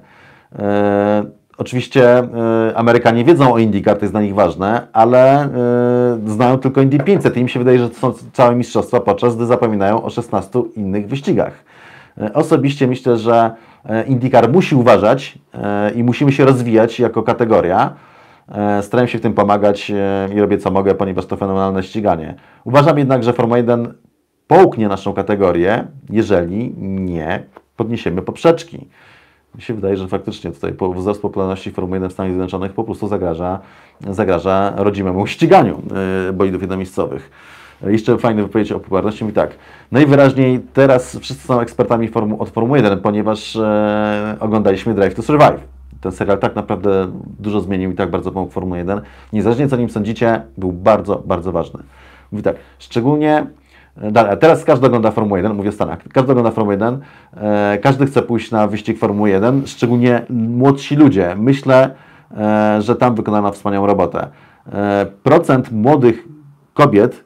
Oczywiście Amerykanie wiedzą o IndyCar, to jest dla nich ważne, ale znają tylko Indy 500 i im się wydaje, że to są całe mistrzostwa, podczas gdy zapominają o 16 innych wyścigach. Osobiście myślę, że IndyCar musi uważać i musimy się rozwijać jako kategoria. Staram się w tym pomagać i robię co mogę, ponieważ to fenomenalne ściganie. Uważam jednak, że Formuła 1 połknie naszą kategorię, jeżeli nie podniesiemy poprzeczki. Mi się wydaje, że faktycznie tutaj wzrost popularności Formuły 1 w Stanach Zjednoczonych po prostu zagraża rodzimemu ściganiu bolidów jednomiejscowych. Jeszcze fajna wypowiedź o popularności. I tak, najwyraźniej teraz wszyscy są ekspertami od Formuły 1, ponieważ oglądaliśmy Drive to Survive. Ten serial tak naprawdę dużo zmienił i tak bardzo pomógł Formułę 1. Niezależnie co nim sądzicie, był bardzo, bardzo ważny. Mówi tak, szczególnie... Dalej, teraz każdy ogląda Formułę 1, mówię w Stanach, każdy ogląda Formułę 1, każdy chce pójść na wyścig Formuły 1, szczególnie młodsi ludzie. Myślę, że tam wykonano wspaniałą robotę. Procent młodych kobiet,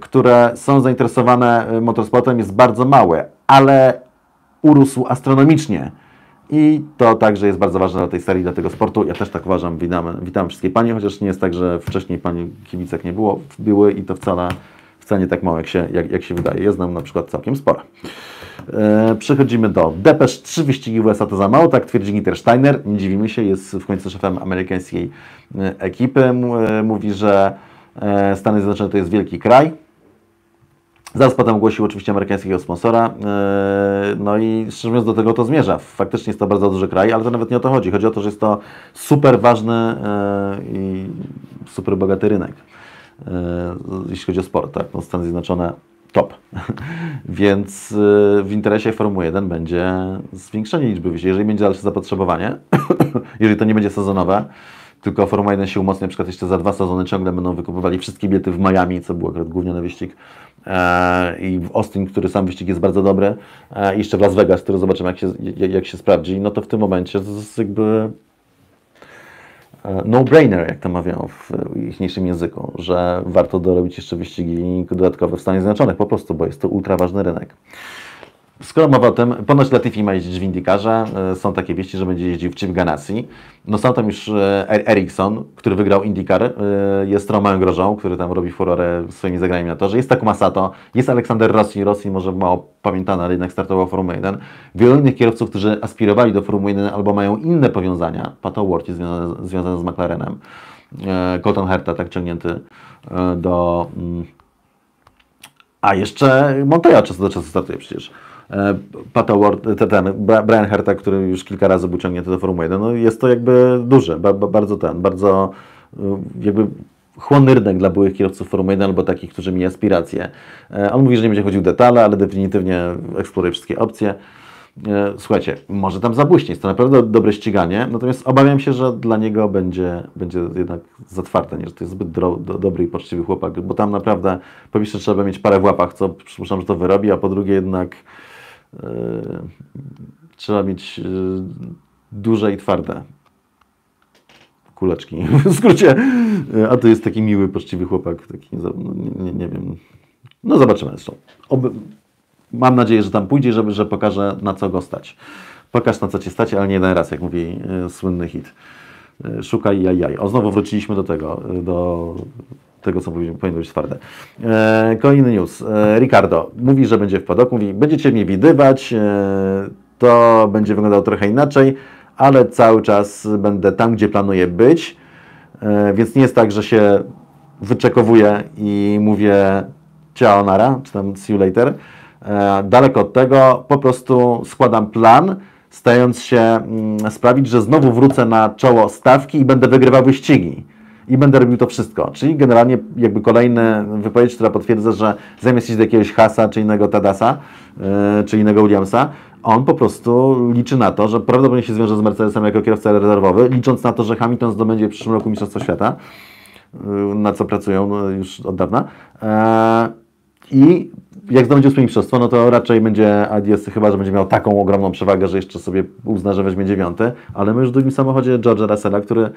które są zainteresowane motorsportem, jest bardzo mały, ale urósł astronomicznie. I to także jest bardzo ważne dla tej serii, dla tego sportu. Ja też tak uważam. Witam wszystkie panie, chociaż nie jest tak, że wcześniej pani kibicek nie było. Były i to wcale nie tak mało, jak się wydaje. Ja znam na przykład całkiem sporo. Przechodzimy do depesz. 3 wyścigi w USA to za mało, tak twierdzi Gunther Steiner. Nie dziwimy się, jest w końcu szefem amerykańskiej ekipy. Mówi, że Stany Zjednoczone to jest wielki kraj. Zaraz potem ogłosił oczywiście amerykańskiego sponsora, no i szczerze mówiąc do tego to zmierza. Faktycznie jest to bardzo duży kraj, ale to nawet nie o to chodzi. Chodzi o to, że jest to super ważny i super bogaty rynek, jeśli chodzi o sport. Tak? No, Stany Zjednoczone top. Więc w interesie Formuły 1 będzie zwiększenie liczby wyścigów. Jeżeli będzie dalsze zapotrzebowanie, jeżeli to nie będzie sezonowe, tylko Formuła 1 się umocni, na przykład jeszcze za 2 sezony ciągle będą wykupywali wszystkie bilety w Miami, co było akurat głównie na wyścig, i w Austin, który sam wyścig jest bardzo dobry, i jeszcze w Las Vegas, który zobaczymy jak się sprawdzi, no to w tym momencie to jest jakby no-brainer, jak to mawiają w ichniejszym języku, że warto dorobić jeszcze wyścigi dodatkowe w Stanach Zjednoczonych po prostu, bo jest to ultra ważny rynek. Skoro mowa o tym, ponoć Latifi ma jeździć w IndyCarze, są takie wieści, że będzie jeździł w Chip Ganassi. No są tam już Ericsson, który wygrał IndyCar, jest Romain Grosjean, który tam robi furorę swoimi zagraniami na torze, jest Takuma Sato, jest Aleksander Rossi, może mało pamiętany, ale jednak startował w Formule 1. Wielu innych kierowców, którzy aspirowali do Formuły 1 albo mają inne powiązania, Pato O'Ward jest związany z McLarenem, Colton Herta, tak ciągnięty do... A jeszcze Montoya czas do czasu startuje przecież. Pato O'Ward, Brian Herta, który już kilka razy był ciągnięty do Formuły 1, no jest to jakby duże, bardzo jakby chłonny rynek dla byłych kierowców Formuły 1 albo takich, którzy mieli aspiracje. On mówi, że nie będzie chodził w detale, ale definitywnie eksploruje wszystkie opcje. Słuchajcie, może tam zabłyśnie, jest to naprawdę dobre ściganie, natomiast obawiam się, że dla niego będzie jednak za twarde, nie, że to jest zbyt dobry i poczciwy chłopak, bo tam naprawdę po pierwsze trzeba mieć parę w łapach, co przypuszczam, że to wyrobi, a po drugie jednak trzeba mieć duże i twarde kuleczki, w skrócie, a to jest taki miły, poczciwy chłopak, taki, nie wiem, no zobaczymy zresztą. Mam nadzieję, że tam pójdzie, że pokaże, na co go stać. Pokaż, na co Cię stać, ale nie jeden raz, jak mówi słynny hit. Szukaj jaj. O, znowu wróciliśmy do tego, co powinno być twarde. Kolejny news. Ricardo mówi, że będzie w padoku. Mówi, będziecie mnie widywać, to będzie wyglądało trochę inaczej, ale cały czas będę tam, gdzie planuję być. Więc nie jest tak, że się wyczekowuję i mówię ciao, nara, czy tam see you later. Daleko od tego, po prostu składam plan, starając się sprawić, że znowu wrócę na czoło stawki i będę wygrywał wyścigi. I będę robił to wszystko. Czyli generalnie jakby kolejna wypowiedź, która potwierdza, że zamiast iść do jakiegoś Haasa, czy innego Tadasa, czy innego Williamsa, on po prostu liczy na to, że prawdopodobnie się zwiąże z Mercedesem jako kierowca rezerwowy, licząc na to, że Hamilton zdobędzie w przyszłym roku Mistrzostwo Świata, na co pracują już od dawna. I jak zdobędzie 8 mistrzostwo, no to raczej będzie adios, chyba że będzie miał taką ogromną przewagę, że jeszcze sobie uzna, że weźmie 9. Ale my już w drugim samochodzie George'a Russella, który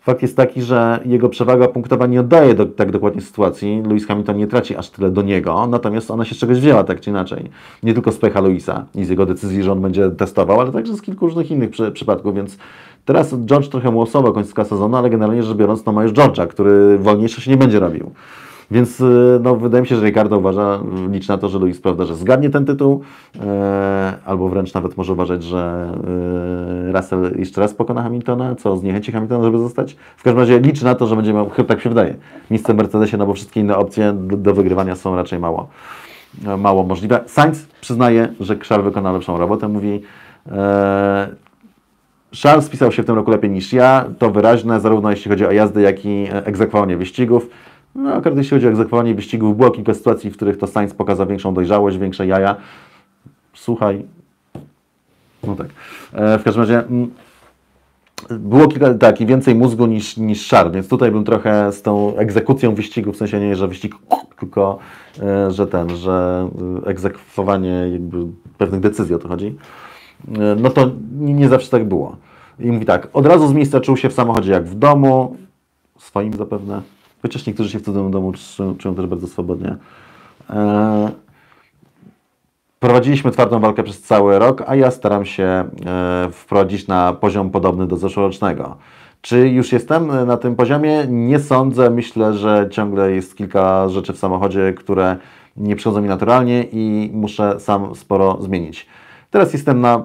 fakt jest taki, że jego przewaga punktowa nie oddaje tak dokładnie sytuacji. Lewis Hamilton nie traci aż tyle do niego, natomiast ona się z czegoś wzięła tak czy inaczej. Nie tylko z pecha Lewisa i z jego decyzji, że on będzie testował, ale także z kilku różnych innych przypadków, więc Teraz George trochę mu osoba końcówka sezonu, ale generalnie rzecz biorąc, no ma już George'a, który wolniejsze się nie będzie robił. Więc no, wydaje mi się, że Ricardo uważa, liczy na to, że Lewis, prawda, że zgarnie ten tytuł, albo wręcz nawet może uważać, że Russell jeszcze raz pokona Hamiltona, co zniechęci Hamiltona, żeby zostać. W każdym razie liczy na to, że będzie miał, chyba tak się wydaje, miejsce w Mercedesie, no bo wszystkie inne opcje do wygrywania są raczej mało możliwe. Sainz przyznaje, że Charles wykona lepszą robotę, mówi. Charles spisał się w tym roku lepiej niż ja, to wyraźne, zarówno jeśli chodzi o jazdy, jak i egzekwowanie wyścigów. No, akurat jeśli chodzi o egzekwowanie wyścigów, było kilka sytuacji, w których to Sainz pokazał większą dojrzałość, większe jaja. Słuchaj, no tak. W każdym razie było kilka, tak, i więcej mózgu niż Charles, więc tutaj bym trochę z tą egzekucją wyścigu, w sensie nie, że wyścig, tylko że egzekwowanie jakby pewnych decyzji, o to chodzi. No to nie zawsze tak było. I mówi tak, od razu z miejsca czuł się w samochodzie jak w domu, swoim zapewne, chociaż niektórzy się w cudzym domu czują też bardzo swobodnie. Prowadziliśmy twardą walkę przez cały rok, a ja staram się wprowadzić na poziom podobny do zeszłorocznego. Czy już jestem na tym poziomie? Nie sądzę. Myślę, że ciągle jest kilka rzeczy w samochodzie, które nie przychodzą mi naturalnie i muszę sam sporo zmienić. Teraz jestem na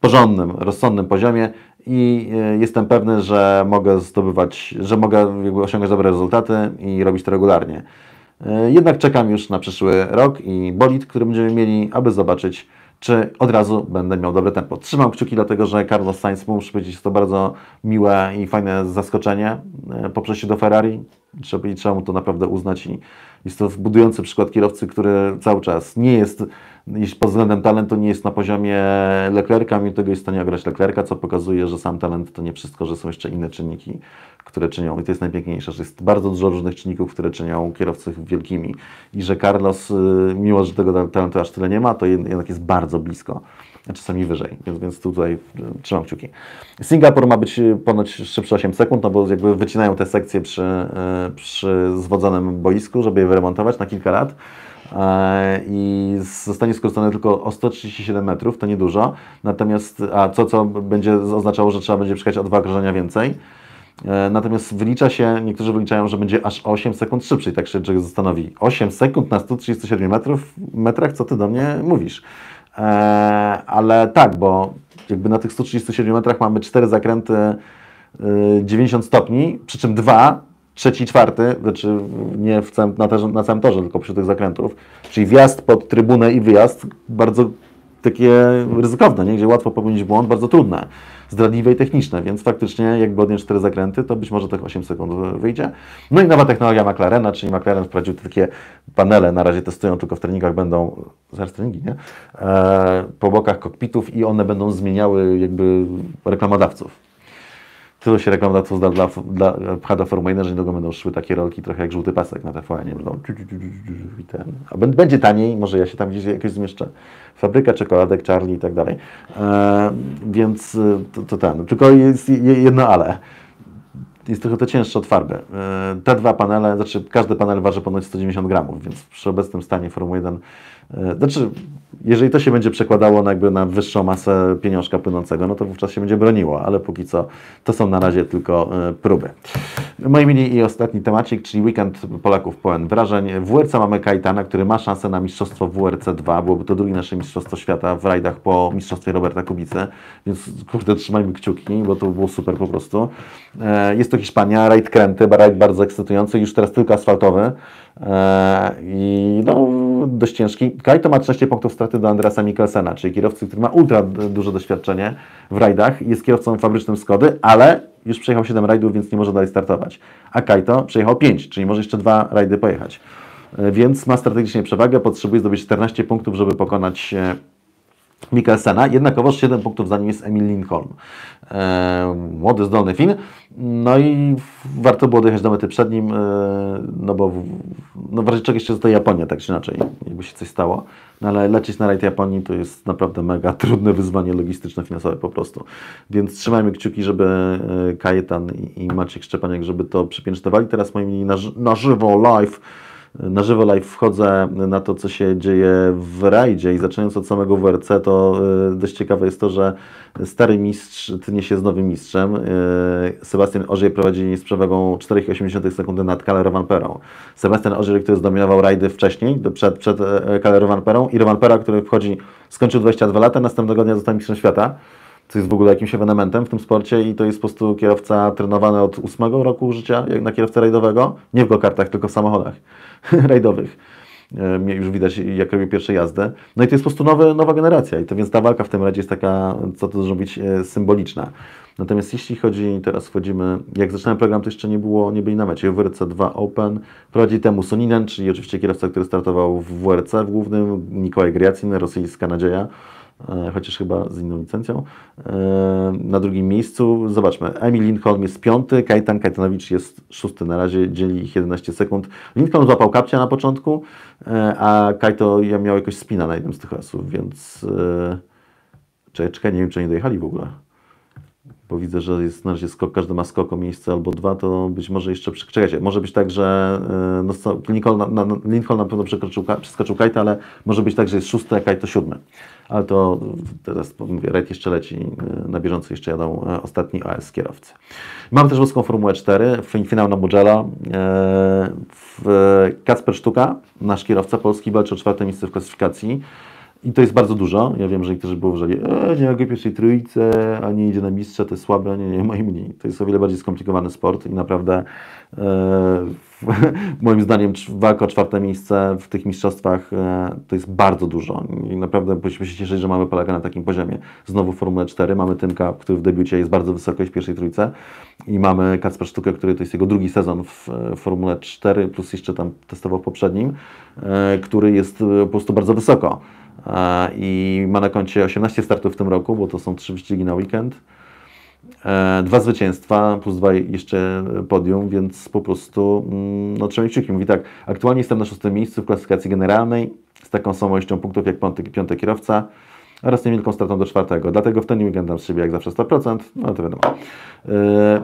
porządnym, rozsądnym poziomie i jestem pewny, że mogę zdobywać, że mogę osiągać dobre rezultaty i robić to regularnie. Jednak czekam już na przyszły rok i bolid, który będziemy mieli, aby zobaczyć, czy od razu będę miał dobre tempo. Trzymam kciuki, dlatego że Carlos Sainz, muszę powiedzieć, to bardzo miłe i fajne zaskoczenie po przejściu do Ferrari. Trzeba mu to naprawdę uznać i jest to budujący przykład kierowcy, który cały czas nie jest, jeśli pod względem talentu nie jest na poziomie Leclerca, mimo tego jest w stanie ograć Leclerca, co pokazuje, że sam talent to nie wszystko, że są jeszcze inne czynniki, które czynią, i to jest najpiękniejsze, że jest bardzo dużo różnych czynników, które czynią kierowców wielkimi i że Carlos, mimo że tego talentu aż tyle nie ma, to jednak jest bardzo blisko, a czasami wyżej, więc tutaj trzymam kciuki. Singapur ma być ponoć szybszy 8 sekund, no bo jakby wycinają te sekcje przy zwodzonym boisku, żeby je wyremontować na kilka lat. I zostanie skrócone tylko o 137 metrów, to niedużo. Natomiast, a co będzie oznaczało, że trzeba będzie przejechać o 2 okrążenia więcej. Natomiast wylicza się, niektórzy wyliczają, że będzie aż 8 sekund szybciej, tak się zastanowi. 8 sekund na 137 metrach, co ty do mnie mówisz? Ale tak, bo jakby na tych 137 metrach mamy 4 zakręty 90 stopni, przy czym 2, trzeci i czwarty, znaczy nie w całym, na całym torze, tylko przy tych zakrętów, czyli wjazd pod trybunę i wyjazd, bardzo takie ryzykowne, nie? Gdzie łatwo popełnić błąd, bardzo trudne, zdradliwe i techniczne, więc faktycznie jakby odnieść 4 zakręty, to być może tak 8 sekund wyjdzie. No i nowa technologia McLarena, czyli McLaren wprowadził takie panele, na razie testują, tylko w treningach będą, zaraz treningi, nie? Po bokach kokpitów i one będą zmieniały jakby reklamodawców. Tylu się reklamodawców pcha do Formuły 1, że niedługo będą szły takie rolki trochę jak żółty pasek na TVN-ie. A będzie taniej, może ja się tam gdzieś jakoś zmieszczę. Fabryka czekoladek, Charlie i tak dalej. Więc to ten. Tylko jest jedno ale. Jest trochę to cięższe od farby. Te dwa panele, znaczy każdy panel waży ponoć 190 gramów, więc przy obecnym stanie Formuły 1, znaczy jeżeli to się będzie przekładało na wyższą masę pieniążka płynącego, no to wówczas się będzie broniło, ale póki co to są na razie tylko próby. Moi mili i ostatni temacik, czyli weekend Polaków pełen wrażeń. W WRC mamy Kajetana, który ma szansę na mistrzostwo WRC 2, byłoby to drugie nasze mistrzostwo świata w rajdach po mistrzostwie Roberta Kubicy, więc kurde, trzymajmy kciuki, bo to było super po prostu. Jest to Hiszpania, rajd kręty, rajd bardzo ekscytujący, już teraz tylko asfaltowy i no dość ciężki. Kajetan ma 13 punktów straty do Andreasa Mikkelsena, czyli kierowcy, który ma ultra duże doświadczenie w rajdach, jest kierowcą fabrycznym Skody, ale już przejechał 7 rajdów, więc nie może dalej startować. A Kajetan przejechał 5, czyli może jeszcze 2 rajdy pojechać. Więc ma strategicznie przewagę, potrzebuje zdobyć 14 punktów, żeby pokonać Mikkelsena, jednakowoż 7 punktów za nim jest Emil Lindholm. Młody, zdolny Fin. No i warto było dojechać do mety przed nim, no bo w razie czego jeszcze zostaje Japonia, tak czy inaczej, jakby się coś stało. No ale lecieć na rajd Japonii to jest naprawdę mega trudne wyzwanie logistyczne, finansowe po prostu. Więc trzymajmy kciuki, żeby Kajetan i Maciek Szczepaniak, żeby to przypieczętowali. Teraz moimi na żywo live na żywo live wchodzę na to, co się dzieje w rajdzie i zaczynając od samego WRC, to dość ciekawe jest to, że stary mistrz tnie się z nowym mistrzem. Sebastian Ogier prowadzi z przewagą 4,8 sekundy nad Callerą Vanperą. Sebastian Ogier, który zdominował rajdy wcześniej, przed Callerą Vanperą i Vanpera, który wchodzi, skończył 22 lata, następnego dnia został mistrzem świata. Co jest w ogóle jakimś ewenementem w tym sporcie i to jest po prostu kierowca trenowany od 8 roku życia na kierowcę rajdowego. Nie w go-kartach, tylko w samochodach rajdowych. Już widać, jak robił pierwsze jazdy. No i to jest po prostu nowa generacja. I to więc ta walka w tym rajdzie jest taka, co to zrobić, symboliczna. Natomiast jeśli chodzi, teraz wchodzimy, jak zaczynałem program, to jeszcze nie byli na mecie. WRC 2 Open prowadzi temu Soninen, czyli oczywiście kierowca, który startował w WRC w głównym, Nikolaj Gryacin, rosyjska nadzieja, chociaż chyba z inną licencją. Na drugim miejscu, zobaczmy, Emil Lindholm jest 5, Kajetan Kajetanowicz jest 6 na razie, dzieli ich 11 sekund. Lindholm złapał kapcia na początku, a Kajto miał jakoś spina na jednym z tych osób, więc czekaj, nie wiem, czy oni dojechali w ogóle. Bo widzę, że jest na razie skok, każdy ma skok o miejsce albo dwa, to być może jeszcze czekajcie, może być tak, że Lincoln na pewno przeskoczył Kajta, ale może być tak, że jest 6, a Kajto 7. Ale to teraz mówię, rajd jeszcze leci, na bieżąco jeszcze jadą ostatni OS kierowcy. Mam też włoską Formułę 4, finał na Mugello. Kacper Sztuka, nasz kierowca polski, walczy o 4. miejsce w klasyfikacji. I to jest bardzo dużo. Ja wiem, że niektórzy było wrzeli, nie ma pierwszej trójce, a nie idzie na mistrza, to jest słabe, nie ma i mniej. To jest o wiele bardziej skomplikowany sport i naprawdę moim zdaniem walka o 4. miejsce w tych mistrzostwach to jest bardzo dużo. I naprawdę powinniśmy się cieszyć, że mamy Polaka na takim poziomie. Znowu Formule 4, mamy Tymka, który w debiucie jest bardzo wysoko, jest w pierwszej trójce i mamy Kacpra Sztukę, który to jest jego drugi sezon w Formule 4, plus jeszcze tam testował w poprzednim, który jest po prostu bardzo wysoko. I ma na koncie 18 startów w tym roku, bo to są 3 wyścigi na weekend, 2 zwycięstwa plus 2 jeszcze podium, więc po prostu no, trzymaj kciuki. Mówi tak, aktualnie jestem na 6. miejscu w klasyfikacji generalnej z taką samą ilością punktów jak 5. kierowca oraz niewielką stratą do 4. Dlatego w ten weekend dam z siebie jak zawsze 100%, no to wiadomo.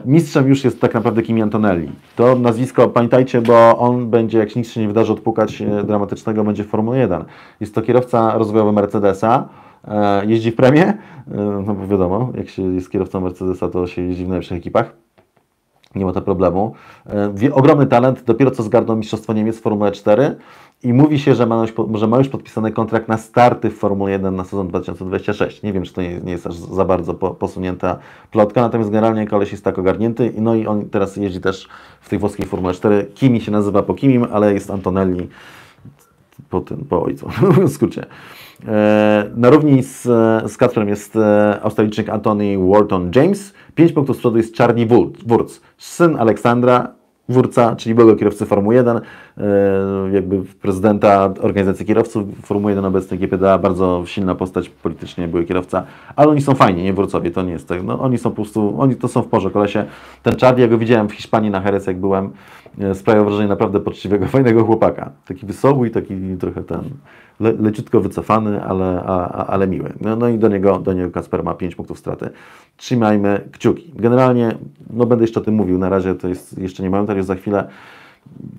Mistrzem już jest tak naprawdę Kimi Antonelli. To nazwisko, pamiętajcie, bo on będzie, jak nic się nie wydarzy, odpukać dramatycznego, będzie w Formule 1. Jest to kierowca rozwojowy Mercedesa, jeździ w premie, no bo wiadomo, jak się jest kierowcą Mercedesa, to się jeździ w najlepszych ekipach. Nie ma to problemu. Ogromny talent, dopiero co zgarnął Mistrzostwo Niemiec w Formule 4 i mówi się, że ma już podpisany kontrakt na starty w Formule 1 na sezon 2026. Nie wiem, czy to nie jest aż za bardzo posunięta plotka, natomiast generalnie koleś jest tak ogarnięty. No i on teraz jeździ też w tej włoskiej Formule 4. Kimi się nazywa po Kimim, ale jest Antonelli po ojcu, w skrócie. Na równi z Kacperem jest Australijczyk Anthony Wharton-James. 5 punktów z przodu jest Charlie Wurz, syn Aleksandra Wurca, czyli byłego kierowcy Formuły 1, jakby prezydenta organizacji kierowców Formuły 1 obecnej GPDA, bardzo silna postać politycznie, były kierowca, ale oni są fajni, nie Wurcowie, to nie jest tak, no oni są po prostu, oni to są w porze kolesie. Ten Charlie, ja go widziałem w Hiszpanii na Jerez, jak byłem, sprawiał wrażenie naprawdę poczciwego, fajnego chłopaka, taki wysoły i taki trochę ten leciutko wycofany, ale miły. No i do niego Kacper ma 5 punktów straty. Trzymajmy kciuki. Generalnie, no będę jeszcze o tym mówił, na razie to jest, jeszcze nie mają, za chwilę.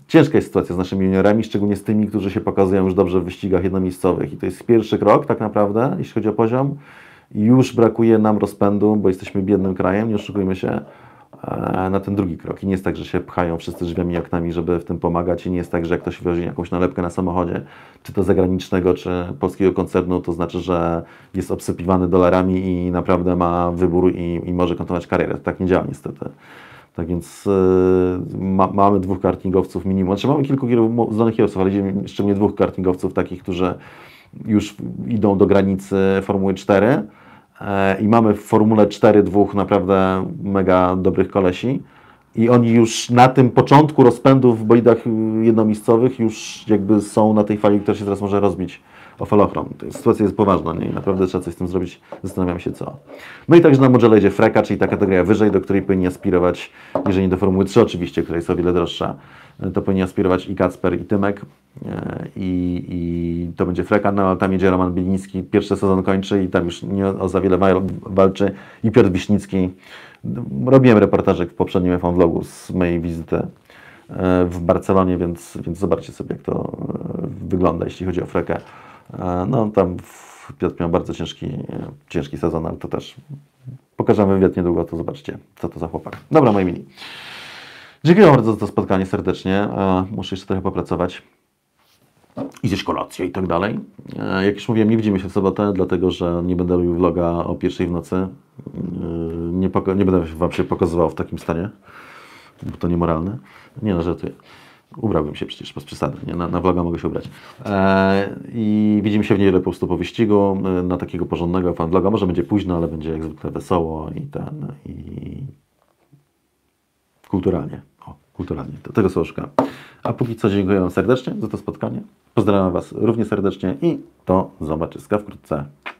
Ciężka jest sytuacja z naszymi juniorami, szczególnie z tymi, którzy się pokazują już dobrze w wyścigach jednomiejscowych i to jest pierwszy krok tak naprawdę, jeśli chodzi o poziom. Już brakuje nam rozpędu, bo jesteśmy biednym krajem, nie oszukujmy się, na ten drugi krok. I nie jest tak, że się pchają wszyscy drzwiami i oknami, żeby w tym pomagać. I nie jest tak, że jak ktoś wozi jakąś nalepkę na samochodzie, czy to zagranicznego, czy polskiego koncernu, to znaczy, że jest obsypiwany dolarami i naprawdę ma wybór i może kontynuować karierę. Tak nie działa niestety. Tak więc mamy 2 kartingowców minimum. Znaczy mamy kilku znanych kierowców, ale szczególnie 2 kartingowców takich, którzy już idą do granicy Formuły 4. I mamy w Formule 4 2 naprawdę mega dobrych kolesi i oni już na tym początku rozpędu w bolidach jednomiejscowych już jakby są na tej fali, która się teraz może rozbić o falochron. Sytuacja jest poważna, nie? I naprawdę trzeba coś z tym zrobić, zastanawiam się co. No i także na Mugello jedzie FRECA, czyli ta kategoria wyżej, do której powinni aspirować, jeżeli nie do Formuły 3 oczywiście, która jest o wiele droższa, to powinni aspirować i Kacper, i Tymek, i to będzie FRECA, no ale tam jedzie Roman Biliński, pierwszy sezon kończy i tam już nie o za wiele walczy, i Piotr Wiśnicki. Robiłem reportażek w poprzednim F1 vlogu z mojej wizyty w Barcelonie, więc zobaczcie sobie, jak to wygląda, jeśli chodzi o FRECA. No tam Piotr miał bardzo ciężki sezon, ale to też pokażemy wywiad niedługo, to zobaczcie, co to za chłopak. Dobra, moi mili. Dziękuję bardzo za to spotkanie serdecznie. Muszę jeszcze trochę popracować. I zjeść kolację i tak dalej. Jak już mówiłem, nie widzimy się w sobotę, dlatego że nie będę robił vloga o 1 w nocy. Nie będę Wam się pokazywał w takim stanie, bo to niemoralne. Nie, no żartuję. Ubrałbym się przecież bez przesady, nie? Na vloga mogę się ubrać. I widzimy się w niedzielę po prostu po wyścigu, na takiego porządnego fan vloga. Może będzie późno, ale będzie jak zwykle wesoło i kulturalnie. Kulturalnie. Tego sobie szukam. A póki co dziękuję Wam serdecznie za to spotkanie. Pozdrawiam Was równie serdecznie i do zobaczyska wkrótce.